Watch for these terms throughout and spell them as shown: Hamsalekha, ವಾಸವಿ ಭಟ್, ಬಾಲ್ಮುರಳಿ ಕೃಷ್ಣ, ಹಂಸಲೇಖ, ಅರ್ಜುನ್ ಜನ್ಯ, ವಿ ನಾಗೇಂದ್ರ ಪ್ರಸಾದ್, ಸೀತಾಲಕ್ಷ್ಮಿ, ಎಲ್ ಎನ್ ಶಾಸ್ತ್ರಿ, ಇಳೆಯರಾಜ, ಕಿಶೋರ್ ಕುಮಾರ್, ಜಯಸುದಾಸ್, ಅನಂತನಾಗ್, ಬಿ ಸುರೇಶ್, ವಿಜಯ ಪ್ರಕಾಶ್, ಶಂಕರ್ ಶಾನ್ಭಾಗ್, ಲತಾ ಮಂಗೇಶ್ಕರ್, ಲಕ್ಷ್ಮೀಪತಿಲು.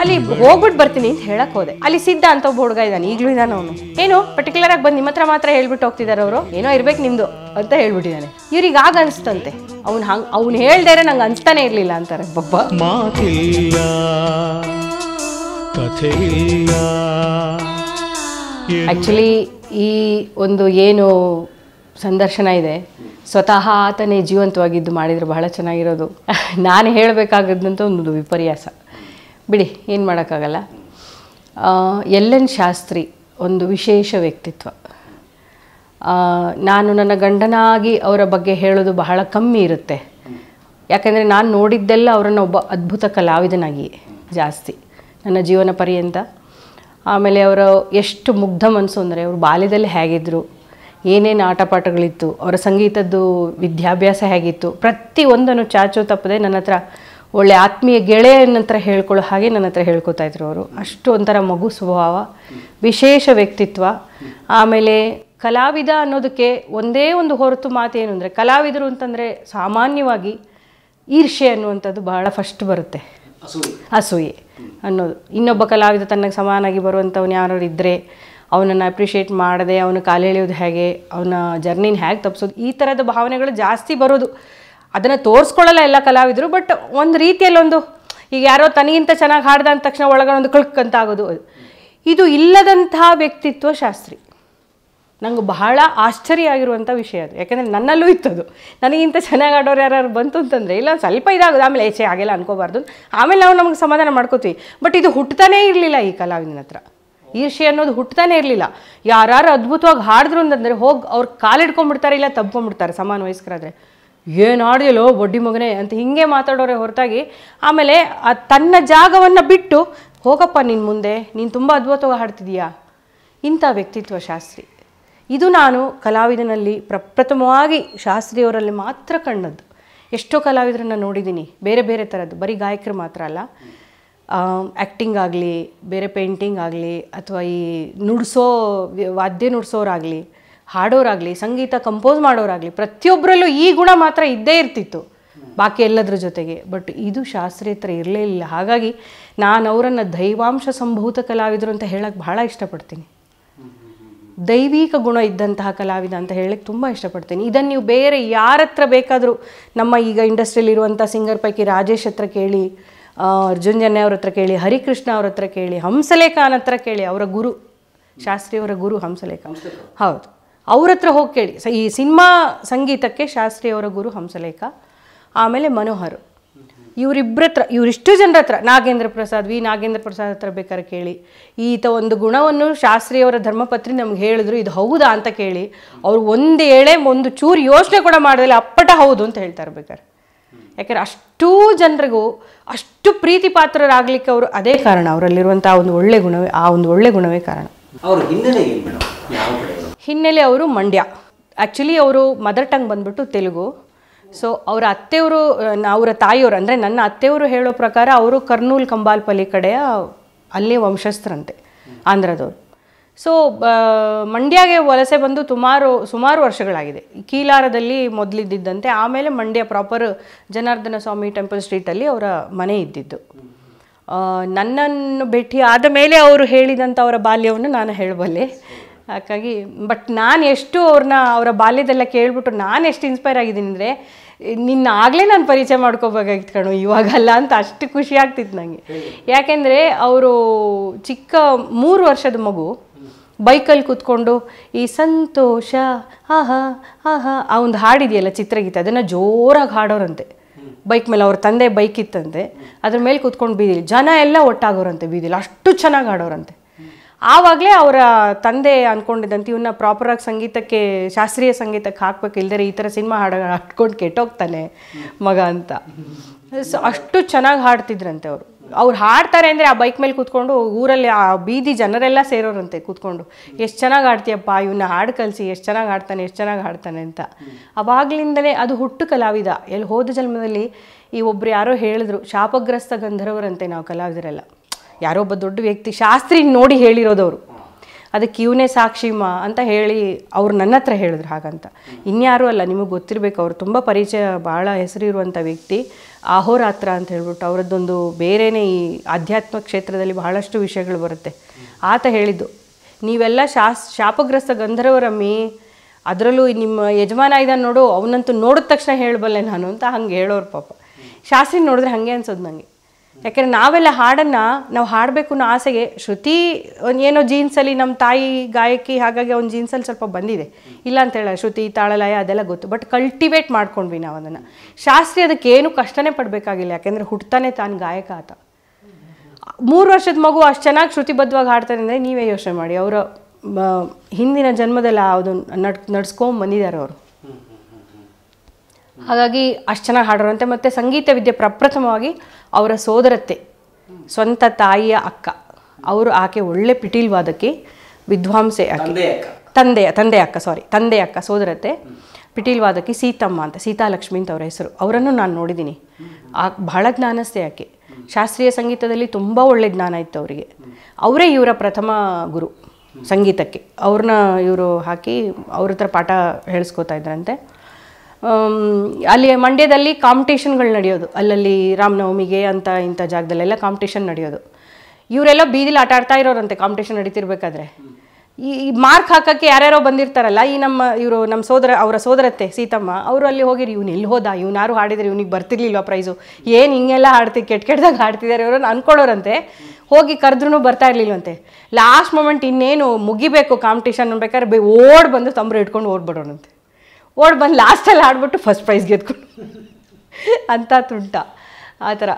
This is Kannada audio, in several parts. ಅಲ್ಲಿ ಹೋಗ್ಬಿಟ್ಟು ಬರ್ತೀನಿ ಅಂತ ಹೇಳಕ್ ಹೋದೆ. ಅಲ್ಲಿ ಸಿದ್ಧ ಅಂತ ಒಬ್ಬ ಹುಡುಗ ಇದ್ದಾನೆ, ಈಗಲೂ ಇದ್ದಾನೆ ಅವನು. ಏನೋ ಪರ್ಟಿಕ್ಯುಲರ್ ಆಗಿ ಬಂದು ನಿಮ್ಮ ಹತ್ರ ಮಾತ್ರ ಹೇಳ್ಬಿಟ್ಟು ಹೋಗ್ತಿದ್ದಾರೆ ಅವರು, ಏನೋ ಇರ್ಬೇಕು ನಿಮ್ದು ಅಂತ ಹೇಳ್ಬಿಟ್ಟಿದ್ದಾನೆ. ಇವ್ರಿಗೆ ಆಗ ಅನ್ಸ್ತಂತೆ, ಅವ್ನು ಹೇಳ್ದೇರೆ ನಂಗೆ ಅನ್ಸ್ತಾನೆ ಇರ್ಲಿಲ್ಲ ಅಂತಾರೆ. ಬಬ್ಬ ಆಕ್ಚುಲಿ ಈ ಒಂದು ಏನು ಸಂದರ್ಶನ ಇದೆ, ಸ್ವತಃ ಆತನೇ ಜೀವಂತವಾಗಿದ್ದು ಮಾಡಿದರೆ ಬಹಳ ಚೆನ್ನಾಗಿರೋದು. ನಾನು ಹೇಳಬೇಕಾಗದಂತ ಒಂದು ವಿಪರ್ಯಾಸ ಬಿಡಿ, ಏನು ಮಾಡೋಕ್ಕಾಗಲ್ಲ. ಎಲ್ ಎನ್ ಶಾಸ್ತ್ರಿ ಒಂದು ವಿಶೇಷ ವ್ಯಕ್ತಿತ್ವ. ನಾನು ನನ್ನ ಗಂಡನಾಗಿ ಅವರ ಬಗ್ಗೆ ಹೇಳೋದು ಬಹಳ ಕಮ್ಮಿ ಇರುತ್ತೆ, ಯಾಕೆಂದರೆ ನಾನು ನೋಡಿದ್ದೆಲ್ಲ ಅವರನ್ನು ಒಬ್ಬ ಅದ್ಭುತ ಕಲಾವಿದನಾಗಿಯೇ ಜಾಸ್ತಿ ನನ್ನ ಜೀವನ ಪರ್ಯಂತ. ಆಮೇಲೆ ಅವರು ಎಷ್ಟು ಮುಗ್ಧ ಮನಸ್ಸು ಅಂದರೆ, ಅವರು ಬಾಲ್ಯದಲ್ಲಿ ಹೇಗಿದ್ದರು, ಏನೇನು ಆಟ ಪಾಠಗಳಿತ್ತು, ಅವರ ಸಂಗೀತದ್ದು ವಿದ್ಯಾಭ್ಯಾಸ ಹೇಗಿತ್ತು, ಪ್ರತಿಯೊಂದನ್ನು ಚಾಚು ತಪ್ಪದೆ ನನ್ನ ಹತ್ರ, ಒಳ್ಳೆ ಆತ್ಮೀಯ ಗೆಳೆಯನ ಹತ್ರ ಹೇಳ್ಕೊಳ್ಳೋ ಹಾಗೆ ನನ್ನ ಹತ್ರ ಹೇಳ್ಕೊತಾ ಇದ್ರು ಅವರು. ಅಷ್ಟು ಒಂಥರ ಮಗು ಸ್ವಭಾವ, ವಿಶೇಷ ವ್ಯಕ್ತಿತ್ವ. ಆಮೇಲೆ ಕಲಾವಿದ ಅನ್ನೋದಕ್ಕೆ ಒಂದೇ ಒಂದು ಹೊರತು ಮಾತೇನು ಅಂದರೆ, ಕಲಾವಿದರು ಅಂತಂದರೆ ಸಾಮಾನ್ಯವಾಗಿ ಈರ್ಷೆ ಅನ್ನುವಂಥದ್ದು ಬಹಳ ಫಸ್ಟ್ ಬರುತ್ತೆ, ಅಸೂಯೆ ಅನ್ನೋದು. ಇನ್ನೊಬ್ಬ ಕಲಾವಿದ ತನಗೆ ಸಮಾನಾಗಿ ಬರುವಂಥವ್ನು ಯಾರು ಇದ್ದರೆ ಅವನನ್ನು ಅಪ್ರಿಷಿಯೇಟ್ ಮಾಡದೆ ಅವನು ಕಾಲು ಎಳೆಯೋದು ಹೇಗೆ, ಅವನ ಜರ್ನಿನ ಹೇಗೆ ತಪ್ಪಿಸೋದು, ಈ ಥರದ ಭಾವನೆಗಳು ಜಾಸ್ತಿ ಬರೋದು. ಅದನ್ನು ತೋರಿಸ್ಕೊಳ್ಳಲ್ಲ ಎಲ್ಲ ಕಲಾವಿದರು, ಬಟ್ ಒಂದು ರೀತಿಯಲ್ಲೊಂದು, ಈಗ ಯಾರೋ ತನಗಿಂತ ಚೆನ್ನಾಗಿ ಹಾಡ್ದ ಅಂದ ತಕ್ಷಣ ಒಳಗೊಂದು ಕಳ್ಕ್ ಅಂತ ಆಗೋದು, ಇದು ಇಲ್ಲದಂತಹ ವ್ಯಕ್ತಿತ್ವ ಶಾಸ್ತ್ರಿ. ನಂಗೆ ಬಹಳ ಆಶ್ಚರ್ಯ ಆಗಿರುವಂಥ ವಿಷಯ ಅದು, ಯಾಕೆಂದರೆ ನನ್ನಲ್ಲೂ ಇತ್ತದು. ನನಗಿಂತ ಚೆನ್ನಾಗಿ ಆಡೋರು ಯಾರು ಬಂತು ಅಂತಂದರೆ ಇಲ್ಲ ಸ್ವಲ್ಪ ಇದಾಗೋದು, ಆಮೇಲೆ ಏಚೆ ಆಗೆಲ್ಲ ಅನ್ಕೋಬಾರ್ದು, ಆಮೇಲೆ ನಾವು ನಮಗೆ ಸಮಾಧಾನ ಮಾಡ್ಕೋತೀವಿ. ಬಟ್ ಇದು ಹುಟ್ಟತಾನೇ ಇರಲಿಲ್ಲ ಈ ಕಲಾವಿದನ ಹತ್ರ, ಈರ್ಷೆ ಅನ್ನೋದು ಹುಟ್ಟತಾನೇ ಇರಲಿಲ್ಲ. ಯಾರು ಅದ್ಭುತವಾಗಿ ಹಾಡಿದ್ರು ಅಂತಂದರೆ ಹೋಗಿ ಅವ್ರು ಕಾಲಿಡ್ಕೊಂಡ್ಬಿಡ್ತಾರೆ, ಇಲ್ಲ ತಬ್ಕೊಂಡ್ಬಿಡ್ತಾರೆ. ಸಮಾನ ವಯಸ್ಕರಾದರೆ ಏನು ಆಡಿಯಲ್ಲೋ ಬೊಡ್ಡಿ ಮಗನೇ ಅಂತ ಹೀಗೆ ಮಾತಾಡೋರೆ ಹೊರತಾಗಿ, ಆಮೇಲೆ ತನ್ನ ಜಾಗವನ್ನು ಬಿಟ್ಟು ಹೋಗಪ್ಪ ನಿನ್ನ ಮುಂದೆ, ನೀನು ತುಂಬ ಅದ್ಭುತವಾಗಿ ಹಾಡ್ತಿದೀಯಾ. ಇಂಥ ವ್ಯಕ್ತಿತ್ವ ಶಾಸ್ತ್ರಿ. ಇದು ನಾನು ಕಲಾವಿದನಲ್ಲಿ ಪ್ರಪ್ರಥಮವಾಗಿ ಶಾಸ್ತ್ರಿಯವರಲ್ಲಿ ಮಾತ್ರ ಕಂಡದ್ದು. ಎಷ್ಟೋ ಕಲಾವಿದರನ್ನ ನೋಡಿದ್ದೀನಿ ಬೇರೆ ಬೇರೆ ಥರದ್ದು, ಬರೀ ಗಾಯಕರು ಮಾತ್ರ ಅಲ್ಲ, ಆ್ಯಕ್ಟಿಂಗ್ ಆಗಲಿ, ಬೇರೆ ಪೇಂಟಿಂಗ್ ಆಗಲಿ, ಅಥವಾ ಈ ನುಡಿಸೋ ವಾದ್ಯ ನುಡಿಸೋರಾಗಲಿ, ಹಾಡೋರಾಗಲಿ, ಸಂಗೀತ ಕಂಪೋಸ್ ಮಾಡೋರಾಗಲಿ, ಪ್ರತಿಯೊಬ್ಬರಲ್ಲೂ ಈ ಗುಣ ಮಾತ್ರ ಇದ್ದೇ ಇರ್ತಿತ್ತು ಬಾಕಿ ಎಲ್ಲದರ ಜೊತೆಗೆ. ಬಟ್ ಇದು ಶಾಸ್ತ್ರಿ ಹತ್ರ ಇರಲೇ ಇಲ್ಲ. ಹಾಗಾಗಿ ನಾನು ಅವರನ್ನು ದೈವಾಂಶ ಸಂಭೂತ ಕಲಾವಿದರು ಅಂತ ಹೇಳಕ್ಕೆ ಭಾಳ ಇಷ್ಟಪಡ್ತೀನಿ. ದೈವಿಕ ಗುಣ ಇದ್ದಂತಹ ಕಲಾವಿದ ಅಂತ ಹೇಳಕ್ಕೆ ತುಂಬ ಇಷ್ಟಪಡ್ತೀನಿ. ಇದನ್ನು ನೀವು ಬೇರೆ ಯಾರ ಹತ್ರ ಬೇಕಾದರೂ, ನಮ್ಮ ಈಗ ಇಂಡಸ್ಟ್ರಿಯಲ್ಲಿರುವಂಥ ಸಿಂಗರ್ ಪೈಕಿ ರಾಜೇಶ್ ಹತ್ರ ಕೇಳಿ, ಅರ್ಜುನ್ ಜನ್ಯ ಅವ್ರ ಹತ್ರ ಕೇಳಿ, ಹರಿಕೃಷ್ಣ ಅವ್ರ ಹತ್ರ ಕೇಳಿ, ಹಂಸಲೇಖನ ಹತ್ರ ಕೇಳಿ, ಅವರ ಗುರು ಶಾಸ್ತ್ರಿಯವರ ಗುರು ಹಂಸಲೇಖ, ಹೌದು ಅವ್ರ ಹತ್ರ ಹೋಗಿ ಕೇಳಿ. ಈ ಸಿನಿಮಾ ಸಂಗೀತಕ್ಕೆ ಶಾಸ್ತ್ರಿಯವರ ಗುರು ಹಂಸಲೇಖ, ಆಮೇಲೆ ಮನೋಹರ್, ಇವರಿಬ್ಬರತ್ರ, ಇವರಿಷ್ಟು ಜನರ ಹತ್ರ, ನಾಗೇಂದ್ರ ಪ್ರಸಾದ್, ವಿ ನಾಗೇಂದ್ರ ಪ್ರಸಾದ್ ಹತ್ರ ಬೇಕಾದ್ರೆ ಕೇಳಿ. ಈತ ಒಂದು ಗುಣವನ್ನು ಶಾಸ್ತ್ರಿಯವರ ಧರ್ಮಪತ್ರಿ ನಮ್ಗೆ ಹೇಳಿದ್ರು, ಇದು ಹೌದಾ ಅಂತ ಕೇಳಿ. ಅವ್ರು ಒಂದು ಏಳೆ ಒಂದು ಚೂರು ಯೋಚನೆ ಕೂಡ ಮಾಡೋದಿಲ್ಲ, ಅಪ್ಪಟ ಹೌದು ಅಂತ ಹೇಳ್ತಾ ಇರ್ಬೇಕಾರೆ. ಯಾಕೆಂದರೆ ಅಷ್ಟೂ ಜನರಿಗೂ ಅಷ್ಟು ಪ್ರೀತಿ ಪಾತ್ರರಾಗಲಿಕ್ಕೆ ಅವರು ಅದೇ ಕಾರಣ, ಅವರಲ್ಲಿರುವಂಥ ಒಂದು ಒಳ್ಳೆ ಗುಣವೇ, ಆ ಒಂದು ಒಳ್ಳೆ ಗುಣವೇ ಕಾರಣ. ಹಿನ್ನೆಲೆ ಅವರು ಮಂಡ್ಯ, ಆ್ಯಕ್ಚುಲಿ ಅವರು ಮದರ್ ಟಂಗ್ ಬಂದ್ಬಿಟ್ಟು ತೆಲುಗು. ಸೊ ಅವರ ಅತ್ತೆಯವರು, ಅವರ ತಾಯಿಯವರು ಅಂದರೆ ನನ್ನ ಅತ್ತೆಯವರು ಹೇಳೋ ಪ್ರಕಾರ ಅವರು ಕರ್ನೂಲ್ ಕಂಬಾಲ್ಪಲ್ಲಿ ಕಡೆಯ ಅಲ್ಲೇ ವಂಶಸ್ಥರಂತೆ, ಆಂಧ್ರದವರು. ಸೊ ಮಂಡ್ಯಗೆ ವಲಸೆ ಬಂದು ಸುಮಾರು ವರ್ಷಗಳಾಗಿದೆ. ಕೀಲಾರದಲ್ಲಿ ಮೊದಲಿದ್ದಂತೆ, ಆಮೇಲೆ ಮಂಡ್ಯ ಪ್ರಾಪರ್ ಜನಾರ್ದನ ಸ್ವಾಮಿ ಟೆಂಪಲ್ ಸ್ಟ್ರೀಟಲ್ಲಿ ಅವರ ಮನೆ ಇದ್ದಿದ್ದು. ನನ್ನನ್ನು ಭೇಟಿ ಆದ ಮೇಲೆ ಅವರು ಹೇಳಿದಂಥ ಅವರ ಬಾಲ್ಯವನ್ನು ನಾನು ಹೇಳಬಲ್ಲೆ. ಹಾಗಾಗಿ ಬಟ್ ನಾನು ಎಷ್ಟು ಅವರ ಬಾಲ್ಯದೆಲ್ಲ ಕೇಳಿಬಿಟ್ಟು ನಾನು ಎಷ್ಟು ಇನ್ಸ್ಪೈರ್ ಆಗಿದ್ದೀನಿ ಅಂದರೆ, ನಿನ್ನ ಆಗಲೇ ನಾನು ಪರಿಚಯ ಮಾಡ್ಕೋಬೇಕಾಗಿತ್ತು ಕಣೋ, ಇವಾಗಲ್ಲ ಅಂತ ಅಷ್ಟು ಖುಷಿ ಆಗ್ತಿತ್ತು ನನಗೆ. ಯಾಕೆಂದರೆ ಅವರು ಚಿಕ್ಕ 3 ವರ್ಷದ ಮಗು ಬೈಕಲ್ಲಿ ಕೂತ್ಕೊಂಡು ಈ ಸಂತೋಷ ಆಹಾ ಆಹಾ ಆ ಒಂದು ಹಾಡಿದೆಯಲ್ಲ ಚಿತ್ರಗೀತೆ, ಅದನ್ನು ಜೋರಾಗಿ ಹಾಡೋರಂತೆ ಬೈಕ್ ಮೇಲೆ. ಅವ್ರ ತಂದೆ ಬೈಕ್ ಇತ್ತಂತೆ, ಅದ್ರ ಮೇಲೆ ಕೂತ್ಕೊಂಡು ಬೀದಿಲಿ ಜನ ಎಲ್ಲ ಒಟ್ಟಾಗೋರಂತೆ ಬೀದಿಲಿ, ಅಷ್ಟು ಚೆನ್ನಾಗಿ ಹಾಡೋರಂತೆ. ಆವಾಗಲೇ ಅವರ ತಂದೆ ಅಂದ್ಕೊಂಡಿದ್ದಂತೆ ಇವನ್ನ ಪ್ರಾಪರಾಗಿ ಸಂಗೀತಕ್ಕೆ, ಶಾಸ್ತ್ರೀಯ ಸಂಗೀತಕ್ಕೆ ಹಾಕಬೇಕಿಲ್ಲದೆ ಈ ಥರ ಸಿನಿಮಾ ಹಾಡ್ಕೊಂಡು ಕೆಟ್ಟೋಗ್ತಾನೆ ಮಗ ಅಂತ. ಸೊ ಅಷ್ಟು ಚೆನ್ನಾಗಿ ಹಾಡ್ತಿದ್ರಂತೆ ಅವರು. ಅವ್ರು ಹಾಡ್ತಾರೆ ಅಂದರೆ ಆ ಬೈಕ್ ಮೇಲೆ ಕೂತ್ಕೊಂಡು ಊರಲ್ಲಿ ಆ ಬೀದಿ ಜನರೆಲ್ಲ ಸೇರೋರಂತೆ ಕೂತ್ಕೊಂಡು, ಎಷ್ಟು ಚೆನ್ನಾಗಿ ಹಾಡ್ತೀಯಪ್ಪ, ಇವನ್ನ ಹಾಡು ಕಲಿಸಿ, ಎಷ್ಟು ಚೆನ್ನಾಗಿ ಹಾಡ್ತಾನೆ, ಎಷ್ಟು ಚೆನ್ನಾಗಿ ಹಾಡ್ತಾನೆ ಅಂತ. ಅವಾಗಲಿಂದಲೇ ಅದು ಹುಟ್ಟು ಕಲಾವಿದ. ಎಲ್ಲಿ ಹೋದ ಜನ್ಮದಲ್ಲಿ ಈ ಒಬ್ಬರು ಯಾರೋ ಹೇಳಿದ್ರು, ಶಾಪಗ್ರಸ್ತ ಗಂಧರ್ವರಂತೆ ನಾವು ಕಲಾವಿದರೆಲ್ಲ. ಯಾರೋ ಒಬ್ಬ ದೊಡ್ಡ ವ್ಯಕ್ತಿ ಶಾಸ್ತ್ರಿ ನೋಡಿ ಹೇಳಿರೋದವರು, ಅದಕ್ಕೆ ಇವನೇ ಸಾಕ್ಷಿಮ ಅಂತ ಹೇಳಿ ಅವರು ನನ್ನತ್ರ ಹೇಳಿದ್ರು ಹಾಗಂತ. ಇನ್ಯಾರು ಅಲ್ಲ, ನಿಮಗೆ ಗೊತ್ತಿರಬೇಕು, ಅವರು ತುಂಬಾ ಪರಿಚಯ ಬಹಳ ಹೆಸರಿರುವಂತ ವ್ಯಕ್ತಿ, ಆಹೋರಾತ್ರ ಅಂತ ಹೇಳಿಬಿಟ್ಟು ಅವರದೊಂದು ಬೇರೆನೇ ಈ ಆಧ್ಯಾತ್ಮ ಕ್ಷೇತ್ರದಲ್ಲಿ ಬಹಳಷ್ಟು ವಿಷಯಗಳು ಬರುತ್ತೆ. ಆತ ಹೇಳಿದ್ದು, ನೀವೆಲ್ಲ ಶಾಪಗ್ರಸ್ತ ಗಂಧರ್ವರಮ್ಮಿ, ಅದರಲ್ಲೂ ನಿಮ್ಮ ಯಜಮಾನ ಇದನ್ನು ನೋಡು, ಅವನಂತೂ ನೋಡಿದ ತಕ್ಷಣ ಹೇಳಬಲ್ಲೆ ನಾನು ಅಂತ ಹಂಗೆ ಹೇಳೋರು ಪಾಪ. ಶಾಸ್ತ್ರಿ ನೋಡಿದ್ರೆ ಹಾಗೆ ಅನ್ಸೋದು ನನಗೆ. ಯಾಕೆಂದರೆ ನಾವೆಲ್ಲ ಹಾಡನ್ನು ನಾವು ಹಾಡಬೇಕು ಅನ್ನೋ ಆಸೆಗೆ, ಶ್ರುತಿ ಏನೋ ಜೀನ್ಸಲ್ಲಿ ನಮ್ಮ ತಾಯಿ ಗಾಯಕಿ, ಹಾಗಾಗಿ ಅವ್ನ ಜೀನ್ಸಲ್ಲಿ ಸ್ವಲ್ಪ ಬಂದಿದೆ, ಇಲ್ಲ ಅಂತ ಹೇಳಲ್ಲ, ಶ್ರುತಿ ತಾಳಲಯ ಅದೆಲ್ಲ ಗೊತ್ತು, ಬಟ್ ಕಲ್ಟಿವೇಟ್ ಮಾಡ್ಕೊಂಡ್ವಿ ನಾವು ಅದನ್ನು. ಶಾಸ್ತ್ರಿ ಅದಕ್ಕೇನು ಕಷ್ಟನೇ ಪಡಬೇಕಾಗಿಲ್ಲ, ಯಾಕೆಂದರೆ ಹುಟ್ಟತಾನೆ ತಾನು ಗಾಯಕ ಆತ. 3 ವರ್ಷದ ಮಗು ಅಷ್ಟು ಚೆನ್ನಾಗಿ ಶ್ರುತಿಬದ್ಧವಾಗಿ ಹಾಡ್ತಾನೆ ಅಂದರೆ ನೀವೇ ಯೋಚನೆ ಮಾಡಿ, ಅವರ ಹಿಂದಿನ ಜನ್ಮದಲ್ಲ ಅದು ನಡ್ಸ್ಕೊಂಡು ಬಂದಿದ್ದಾರೆ ಅವರು. ಹಾಗಾಗಿ ಅಷ್ಟು ಚೆನ್ನಾಗಿ ಹಾಡೋರಂತೆ. ಮತ್ತು ಸಂಗೀತ ವಿದ್ಯೆ ಪ್ರಪ್ರಥಮವಾಗಿ ಅವರ ಸೋದರತ್ತೆ, ಸ್ವಂತ ತಾಯಿಯ ಅಕ್ಕ, ಅವರು ಆಕೆ ಒಳ್ಳೆ ಪಿಟೀಲ್ವಾದಕ್ಕೆ ವಿದ್ವಾಂಸೆ, ತಂದೆ ಅಕ್ಕ ಸೋದರತ್ತೆ, ಪಿಟೀಲ್ವಾದಕ್ಕೆ ಸೀತಮ್ಮ ಅಂತ, ಸೀತಾಲಕ್ಷ್ಮಿ ಅಂತ ಅವರ ಹೆಸರು. ಅವರನ್ನು ನಾನು ನೋಡಿದ್ದೀನಿ, ಬಹಳ ಜ್ಞಾನಸ್ಥೆ ಆಕೆ. ಶಾಸ್ತ್ರೀಯ ಸಂಗೀತದಲ್ಲಿ ತುಂಬ ಒಳ್ಳೆ ಜ್ಞಾನ ಇತ್ತು ಅವರಿಗೆ. ಅವರೇ ಇವರ ಪ್ರಥಮ ಗುರು ಸಂಗೀತಕ್ಕೆ. ಅವ್ರನ್ನ ಇವರು ಹಾಕಿ ಅವ್ರ ಹತ್ರ ಪಾಠ ಹೇಳಿಸ್ಕೋತಾ ಇದ್ರಂತೆ. ಅಲ್ಲಿ ಮಂಡ್ಯದಲ್ಲಿ ಕಾಂಪಿಟೇಷನ್ಗಳು ನಡೆಯೋದು, ಅಲ್ಲಲ್ಲಿ ರಾಮನವಮಿಗೆ ಅಂತ ಇಂಥ ಜಾಗದಲ್ಲೆಲ್ಲ ಕಾಂಪಿಟೇಷನ್ ನಡೆಯೋದು. ಇವರೆಲ್ಲ ಬೀದಿಲಿ ಆಟ ಆಡ್ತಾ ಇರೋರಂತೆ ಕಾಂಪಿಟೇಷನ್ ನಡೀತಿರ್ಬೇಕಾದ್ರೆ. ಈ ಮಾರ್ಕ್ ಹಾಕೋಕ್ಕೆ ಯಾರ್ಯಾರೋ ಬಂದಿರ್ತಾರಲ್ಲ, ಈ ನಮ್ಮ ಅವರ ಸೋದರತ್ತೆ ಸೀತಮ್ಮ ಅವರು ಅಲ್ಲಿ ಹೋಗಿರಿ, ಇವ್ನು ಎಲ್ಲಿ ಹೋದ, ಇವನಾರು ಹಾಡಿದ್ರೆ ಇವನಿಗೆ ಬರ್ತಿರ್ಲಿಲ್ವ ಪ್ರೈಸು, ಏನು ಹಿಂಗೆಲ್ಲ ಹಾಡ್ತೀವಿ ಕೆಟ್ಟದಾಗ ಹಾಡ್ತಿದ್ದಾರೆ ಇವ್ರನ್ನ ಅಂದ್ಕೊಳ್ಳೋರಂತೆ. ಹೋಗಿ ಕರೆದ್ರೂ ಬರ್ತಾ ಇರಲಿಲ್ವಂತೆ. ಲಾಸ್ಟ್ ಮೊಮೆಂಟ್ ಇನ್ನೇನು ಮುಗಿಬೇಕು ಕಾಂಪಿಟೇಷನ್ ಅನ್ಬೇಕಾದ್ರೆ ಓಡ್ ಬಂದು ತಂಬ್ರು ಇಟ್ಕೊಂಡು ಓಡ್ಬಿಡೋಣಂತೆ. ಓಡ್ ಬಂದು ಲಾಸ್ಟಲ್ಲಿ ಹಾಡ್ಬಿಟ್ಟು ಫಸ್ಟ್ ಪ್ರೈಸ್ ಗೆದ್ಕೊಂಡು ಅಂತ ತುಂಟ ಆ ಥರ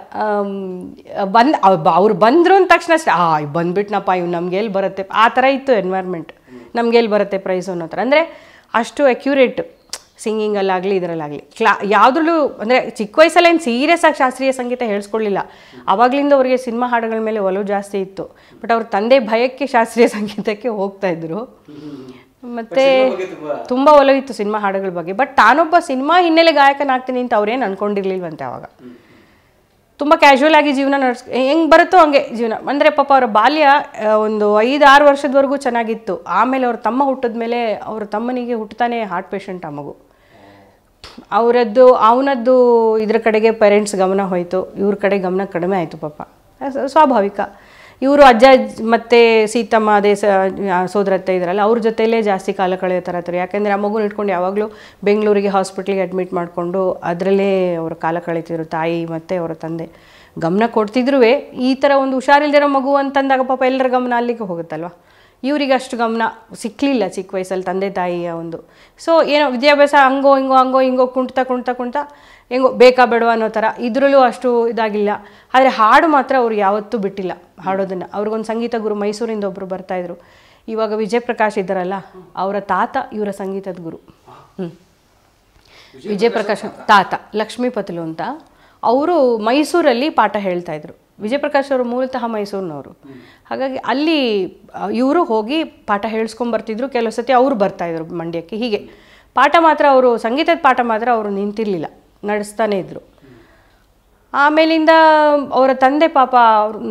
ಬಂದು ಅವ್ರು ಬಂದರು ಅಂದ ತಕ್ಷಣ ಬಂದ್ಬಿಟ್ನಪ್ಪ ಇವ್ನು ನಮಗೆಲ್ಲಿ ಬರುತ್ತೆ ಆ ಥರ ಇತ್ತು ಎನ್ವೈರ್ಮೆಂಟ್. ನಮಗೆಲ್ಲಿ ಬರುತ್ತೆ ಪ್ರೈಸ್ ಅನ್ನೋ ಥರ. ಅಂದರೆ ಅಷ್ಟು ಅಕ್ಯುರೇಟ್ ಸಿಂಗಿಂಗಲ್ಲಾಗಲಿ ಇದರಲ್ಲಾಗಲಿ ಯಾವುದ್ರಲ್ಲೂ. ಅಂದರೆ ಚಿಕ್ಕ ವಯಸ್ಸಲ್ಲಿ ಏನು ಸೀರಿಯಸ್ ಆಗಿ ಶಾಸ್ತ್ರೀಯ ಸಂಗೀತ ಹೇಳಿಸ್ಕೊಳ್ಳಿಲ್ಲ. ಆವಾಗಲಿಂದ ಅವರಿಗೆ ಸಿನಿಮಾ ಹಾಡುಗಳ ಮೇಲೆ ಒಲವು ಜಾಸ್ತಿ ಇತ್ತು. ಬಟ್ ಅವ್ರ ತಂದೆ ಭಯಕ್ಕೆ ಶಾಸ್ತ್ರೀಯ ಸಂಗೀತಕ್ಕೆ ಹೋಗ್ತಾಯಿದ್ರು. ಮತ್ತು ತುಂಬ ಒಲವಿತ್ತು ಸಿನಿಮಾ ಹಾಡುಗಳ ಬಗ್ಗೆ. ಬಟ್ ತಾನೊಬ್ಬ ಸಿನಿಮಾ ಹಿನ್ನೆಲೆ ಗಾಯಕನಾಗ್ತೀನಿ ಅಂತ ಅವ್ರೇನು ಅಂದ್ಕೊಂಡಿರ್ಲಿಲ್ವಂತೆ. ಆವಾಗ ತುಂಬ ಕ್ಯಾಶುವಲ್ ಆಗಿ ಜೀವನ ಹೆಂಗೆ ಬರುತ್ತೋ ಹಂಗೆ ಜೀವನ. ಅಂದರೆ ಪಾಪ ಅವರ ಬಾಲ್ಯ ಒಂದು 5-6 ವರ್ಷದವರೆಗೂ ಚೆನ್ನಾಗಿತ್ತು. ಆಮೇಲೆ ಅವ್ರ ತಮ್ಮ ಹುಟ್ಟಿದ ಮೇಲೆ ಅವ್ರ ತಮ್ಮನಿಗೆ ಹುಟ್ಟುತ್ತಾನೆ ಹಾರ್ಟ್ ಪೇಷಂಟ್ ಆ ಮಗು. ಅವನದ್ದು ಇದ್ರ ಕಡೆಗೆ ಪೇರೆಂಟ್ಸ್ ಗಮನ ಹೋಯಿತು, ಇವ್ರ ಕಡೆ ಗಮನ ಕಡಿಮೆ ಆಯಿತು ಪಾಪ, ಸ್ವಾಭಾವಿಕ. ಇವರು ಅಜ್ಜ ಮತ್ತು ಸೀತಮ್ಮ ಅದೇ ಸೋದರತ್ತೆ ಇದರಲ್ಲ ಅವ್ರ ಜೊತೆಯಲ್ಲೇ ಜಾಸ್ತಿ ಕಾಲ ಕಳೆಯೋ ಥರ ಇತ್ತು. ಯಾಕೆಂದರೆ ಆ ಮಗುನ ಇಟ್ಕೊಂಡು ಯಾವಾಗಲೂ ಬೆಂಗಳೂರಿಗೆ ಹಾಸ್ಪಿಟ್ಲಿಗೆ ಅಡ್ಮಿಟ್ ಮಾಡಿಕೊಂಡು ಅದರಲ್ಲೇ ಅವರು ಕಾಲ ಕಳೀತಿದ್ರು. ತಾಯಿ ಮತ್ತು ಅವರ ತಂದೆ ಗಮನ ಕೊಡ್ತಿದ್ರು. ಈ ಥರ ಒಂದು ಹುಷಾರಿಲ್ದಿರೋ ಮಗು ಅಂತಂದಾಗ ಪಾಪ ಎಲ್ಲರ ಗಮನ ಅಲ್ಲಿಗೆ ಹೋಗುತ್ತಲ್ವ. ಇವರಿಗೆ ಅಷ್ಟು ಗಮನ ಸಿಕ್ಕಲಿಲ್ಲ ಚಿಕ್ಕ ವಯಸ್ಸಲ್ಲಿ ತಂದೆ ತಾಯಿಯ ಒಂದು. ಸೊ ಏನೋ ವಿದ್ಯಾಭ್ಯಾಸ ಹಂಗೋ ಹಿಂಗೋ ಕುಣ್ತಾ ಹೆಂಗೋ ಬೇಕಾ ಬೇಡವಾ ಅನ್ನೋ ಥರ. ಇದರಲ್ಲೂ ಅಷ್ಟು ಇದಾಗಿಲ್ಲ. ಆದರೆ ಹಾಡು ಮಾತ್ರ ಅವ್ರು ಯಾವತ್ತೂ ಬಿಟ್ಟಿಲ್ಲ ಹಾಡೋದನ್ನು. ಅವ್ರಿಗೊಂದು ಸಂಗೀತ ಗುರು ಮೈಸೂರಿಂದ ಒಬ್ಬರು ಬರ್ತಾಯಿದ್ರು. ಇವಾಗ ವಿಜಯ ಪ್ರಕಾಶ್ ಇದ್ದಾರಲ್ಲ, ಅವರ ತಾತ ಇವರ ಸಂಗೀತದ ಗುರು. ವಿಜಯ ಪ್ರಕಾಶ್ ತಾತ ಲಕ್ಷ್ಮೀಪತಿಲು ಅಂತ ಅವರು ಮೈಸೂರಲ್ಲಿ ಪಾಠ ಹೇಳ್ತಾಯಿದ್ರು. ವಿಜಯಪ್ರಕಾಶ್ ಅವರು ಮೂಲತಃ ಮೈಸೂರಿನವರು. ಹಾಗಾಗಿ ಅಲ್ಲಿ ಇವರು ಹೋಗಿ ಪಾಠ ಹೇಳಿಸ್ಕೊಂಬರ್ತಿದ್ರು. ಕೆಲವು ಸತಿ ಅವರು ಬರ್ತಾಯಿದ್ರು ಮಂಡ್ಯಕ್ಕೆ. ಹೀಗೆ ಪಾಠ ಮಾತ್ರ ಅವರು, ಸಂಗೀತದ ಪಾಠ ಮಾತ್ರ ಅವರು ನಿಂತಿರಲಿಲ್ಲ, ನಡೆಸ್ತಾನೇ ಇದ್ದರು. ಆಮೇಲಿಂದ ಅವರ ತಂದೆ ಪಾಪ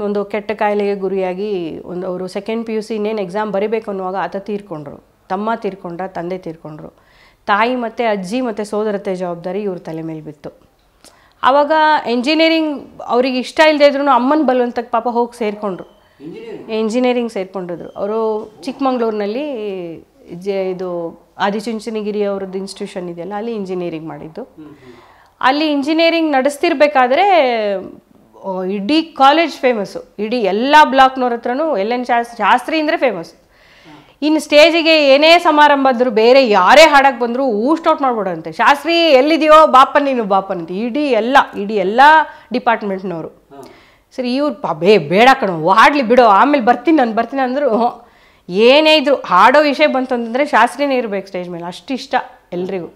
ಒಂದು ಕೆಟ್ಟ ಕಾಯಿಲೆಗೆ ಗುರಿಯಾಗಿ ಅವರು ಸೆಕೆಂಡ್ PUC ಇನ್ನೇನು ಎಕ್ಸಾಮ್ ಬರಿಬೇಕು ಅನ್ನುವಾಗ ಆತ ತೀರ್ಕೊಂಡ್ರು. ತಮ್ಮ ತೀರ್ಕೊಂಡ್ರ, ತಂದೆ ತೀರ್ಕೊಂಡ್ರು. ತಾಯಿ ಮತ್ತು ಅಜ್ಜಿ ಮತ್ತು ಸೋದರತೆ ಜವಾಬ್ದಾರಿ ಇವ್ರ ತಲೆ ಮೇಲೆ ಬಿತ್ತು. ಆವಾಗ ಎಂಜಿನಿಯರಿಂಗ್ ಅವ್ರಿಗೆ ಇಷ್ಟ ಇಲ್ಲದೆ ಇದ್ರೂ ಅಮ್ಮನ ಬಲವಂತಕ್ಕೆ ಪಾಪ ಹೋಗಿ ಸೇರಿಕೊಂಡ್ರು. ಎಂಜಿನಿಯರಿಂಗ್ ಸೇರಿಕೊಂಡಿದ್ರು. ಅವರು ಚಿಕ್ಕಮಂಗ್ಳೂರಿನಲ್ಲಿ ಇದು ಆದಿಚುಂಚನಗಿರಿ ಅವ್ರದ್ದು ಇನ್ಸ್ಟಿಟ್ಯೂಷನ್ ಇದೆಯಲ್ಲ, ಅಲ್ಲಿ ಇಂಜಿನಿಯರಿಂಗ್ ಮಾಡಿದ್ದು. ಅಲ್ಲಿ ಇಂಜಿನಿಯರಿಂಗ್ ನಡೆಸ್ತಿರ್ಬೇಕಾದ್ರೆ ಇಡೀ ಕಾಲೇಜ್ ಫೇಮಸ್ಸು, ಇಡೀ ಎಲ್ಲ ಬ್ಲಾಕ್ನವ್ರ ಹತ್ರನೂ ಶಾಸ್ತ್ರಿ ಅಂದರೆ ಫೇಮಸ್. ಇನ್ನು ಸ್ಟೇಜಿಗೆ ಏನೇ ಸಮಾರಂಭ ಅಂದರೂ ಬೇರೆ ಯಾರೇ ಹಾಡಕ್ಕೆ ಬಂದರೂ ಔಟ್ ಮಾಡ್ಬಿಡೋಂತೆ, ಶಾಸ್ತ್ರಿ ಎಲ್ಲಿದೆಯೋ ಬಾಪನ್ ನೀನು ಬಾಪನ್ ಅಂತ. ಇಡೀ ಎಲ್ಲ ಡಿಪಾರ್ಟ್ಮೆಂಟ್ನವರು ಸರಿ ಇವ್ರು ಬೇಡ ಕಣೋ, ಹಾಡ್ಲಿ ಬಿಡೋ, ಆಮೇಲೆ ಬರ್ತೀನಿ ಅಂದರು. ಏನೇ ಇದ್ರು ಹಾಡೋ ವಿಷಯ ಬಂತು ಅಂತಂದರೆ ಶಾಸ್ತ್ರಿನೇ ಇರಬೇಕು ಸ್ಟೇಜ್ ಮೇಲೆ, ಅಷ್ಟಿಷ್ಟ ಎಲ್ರಿಗೂ.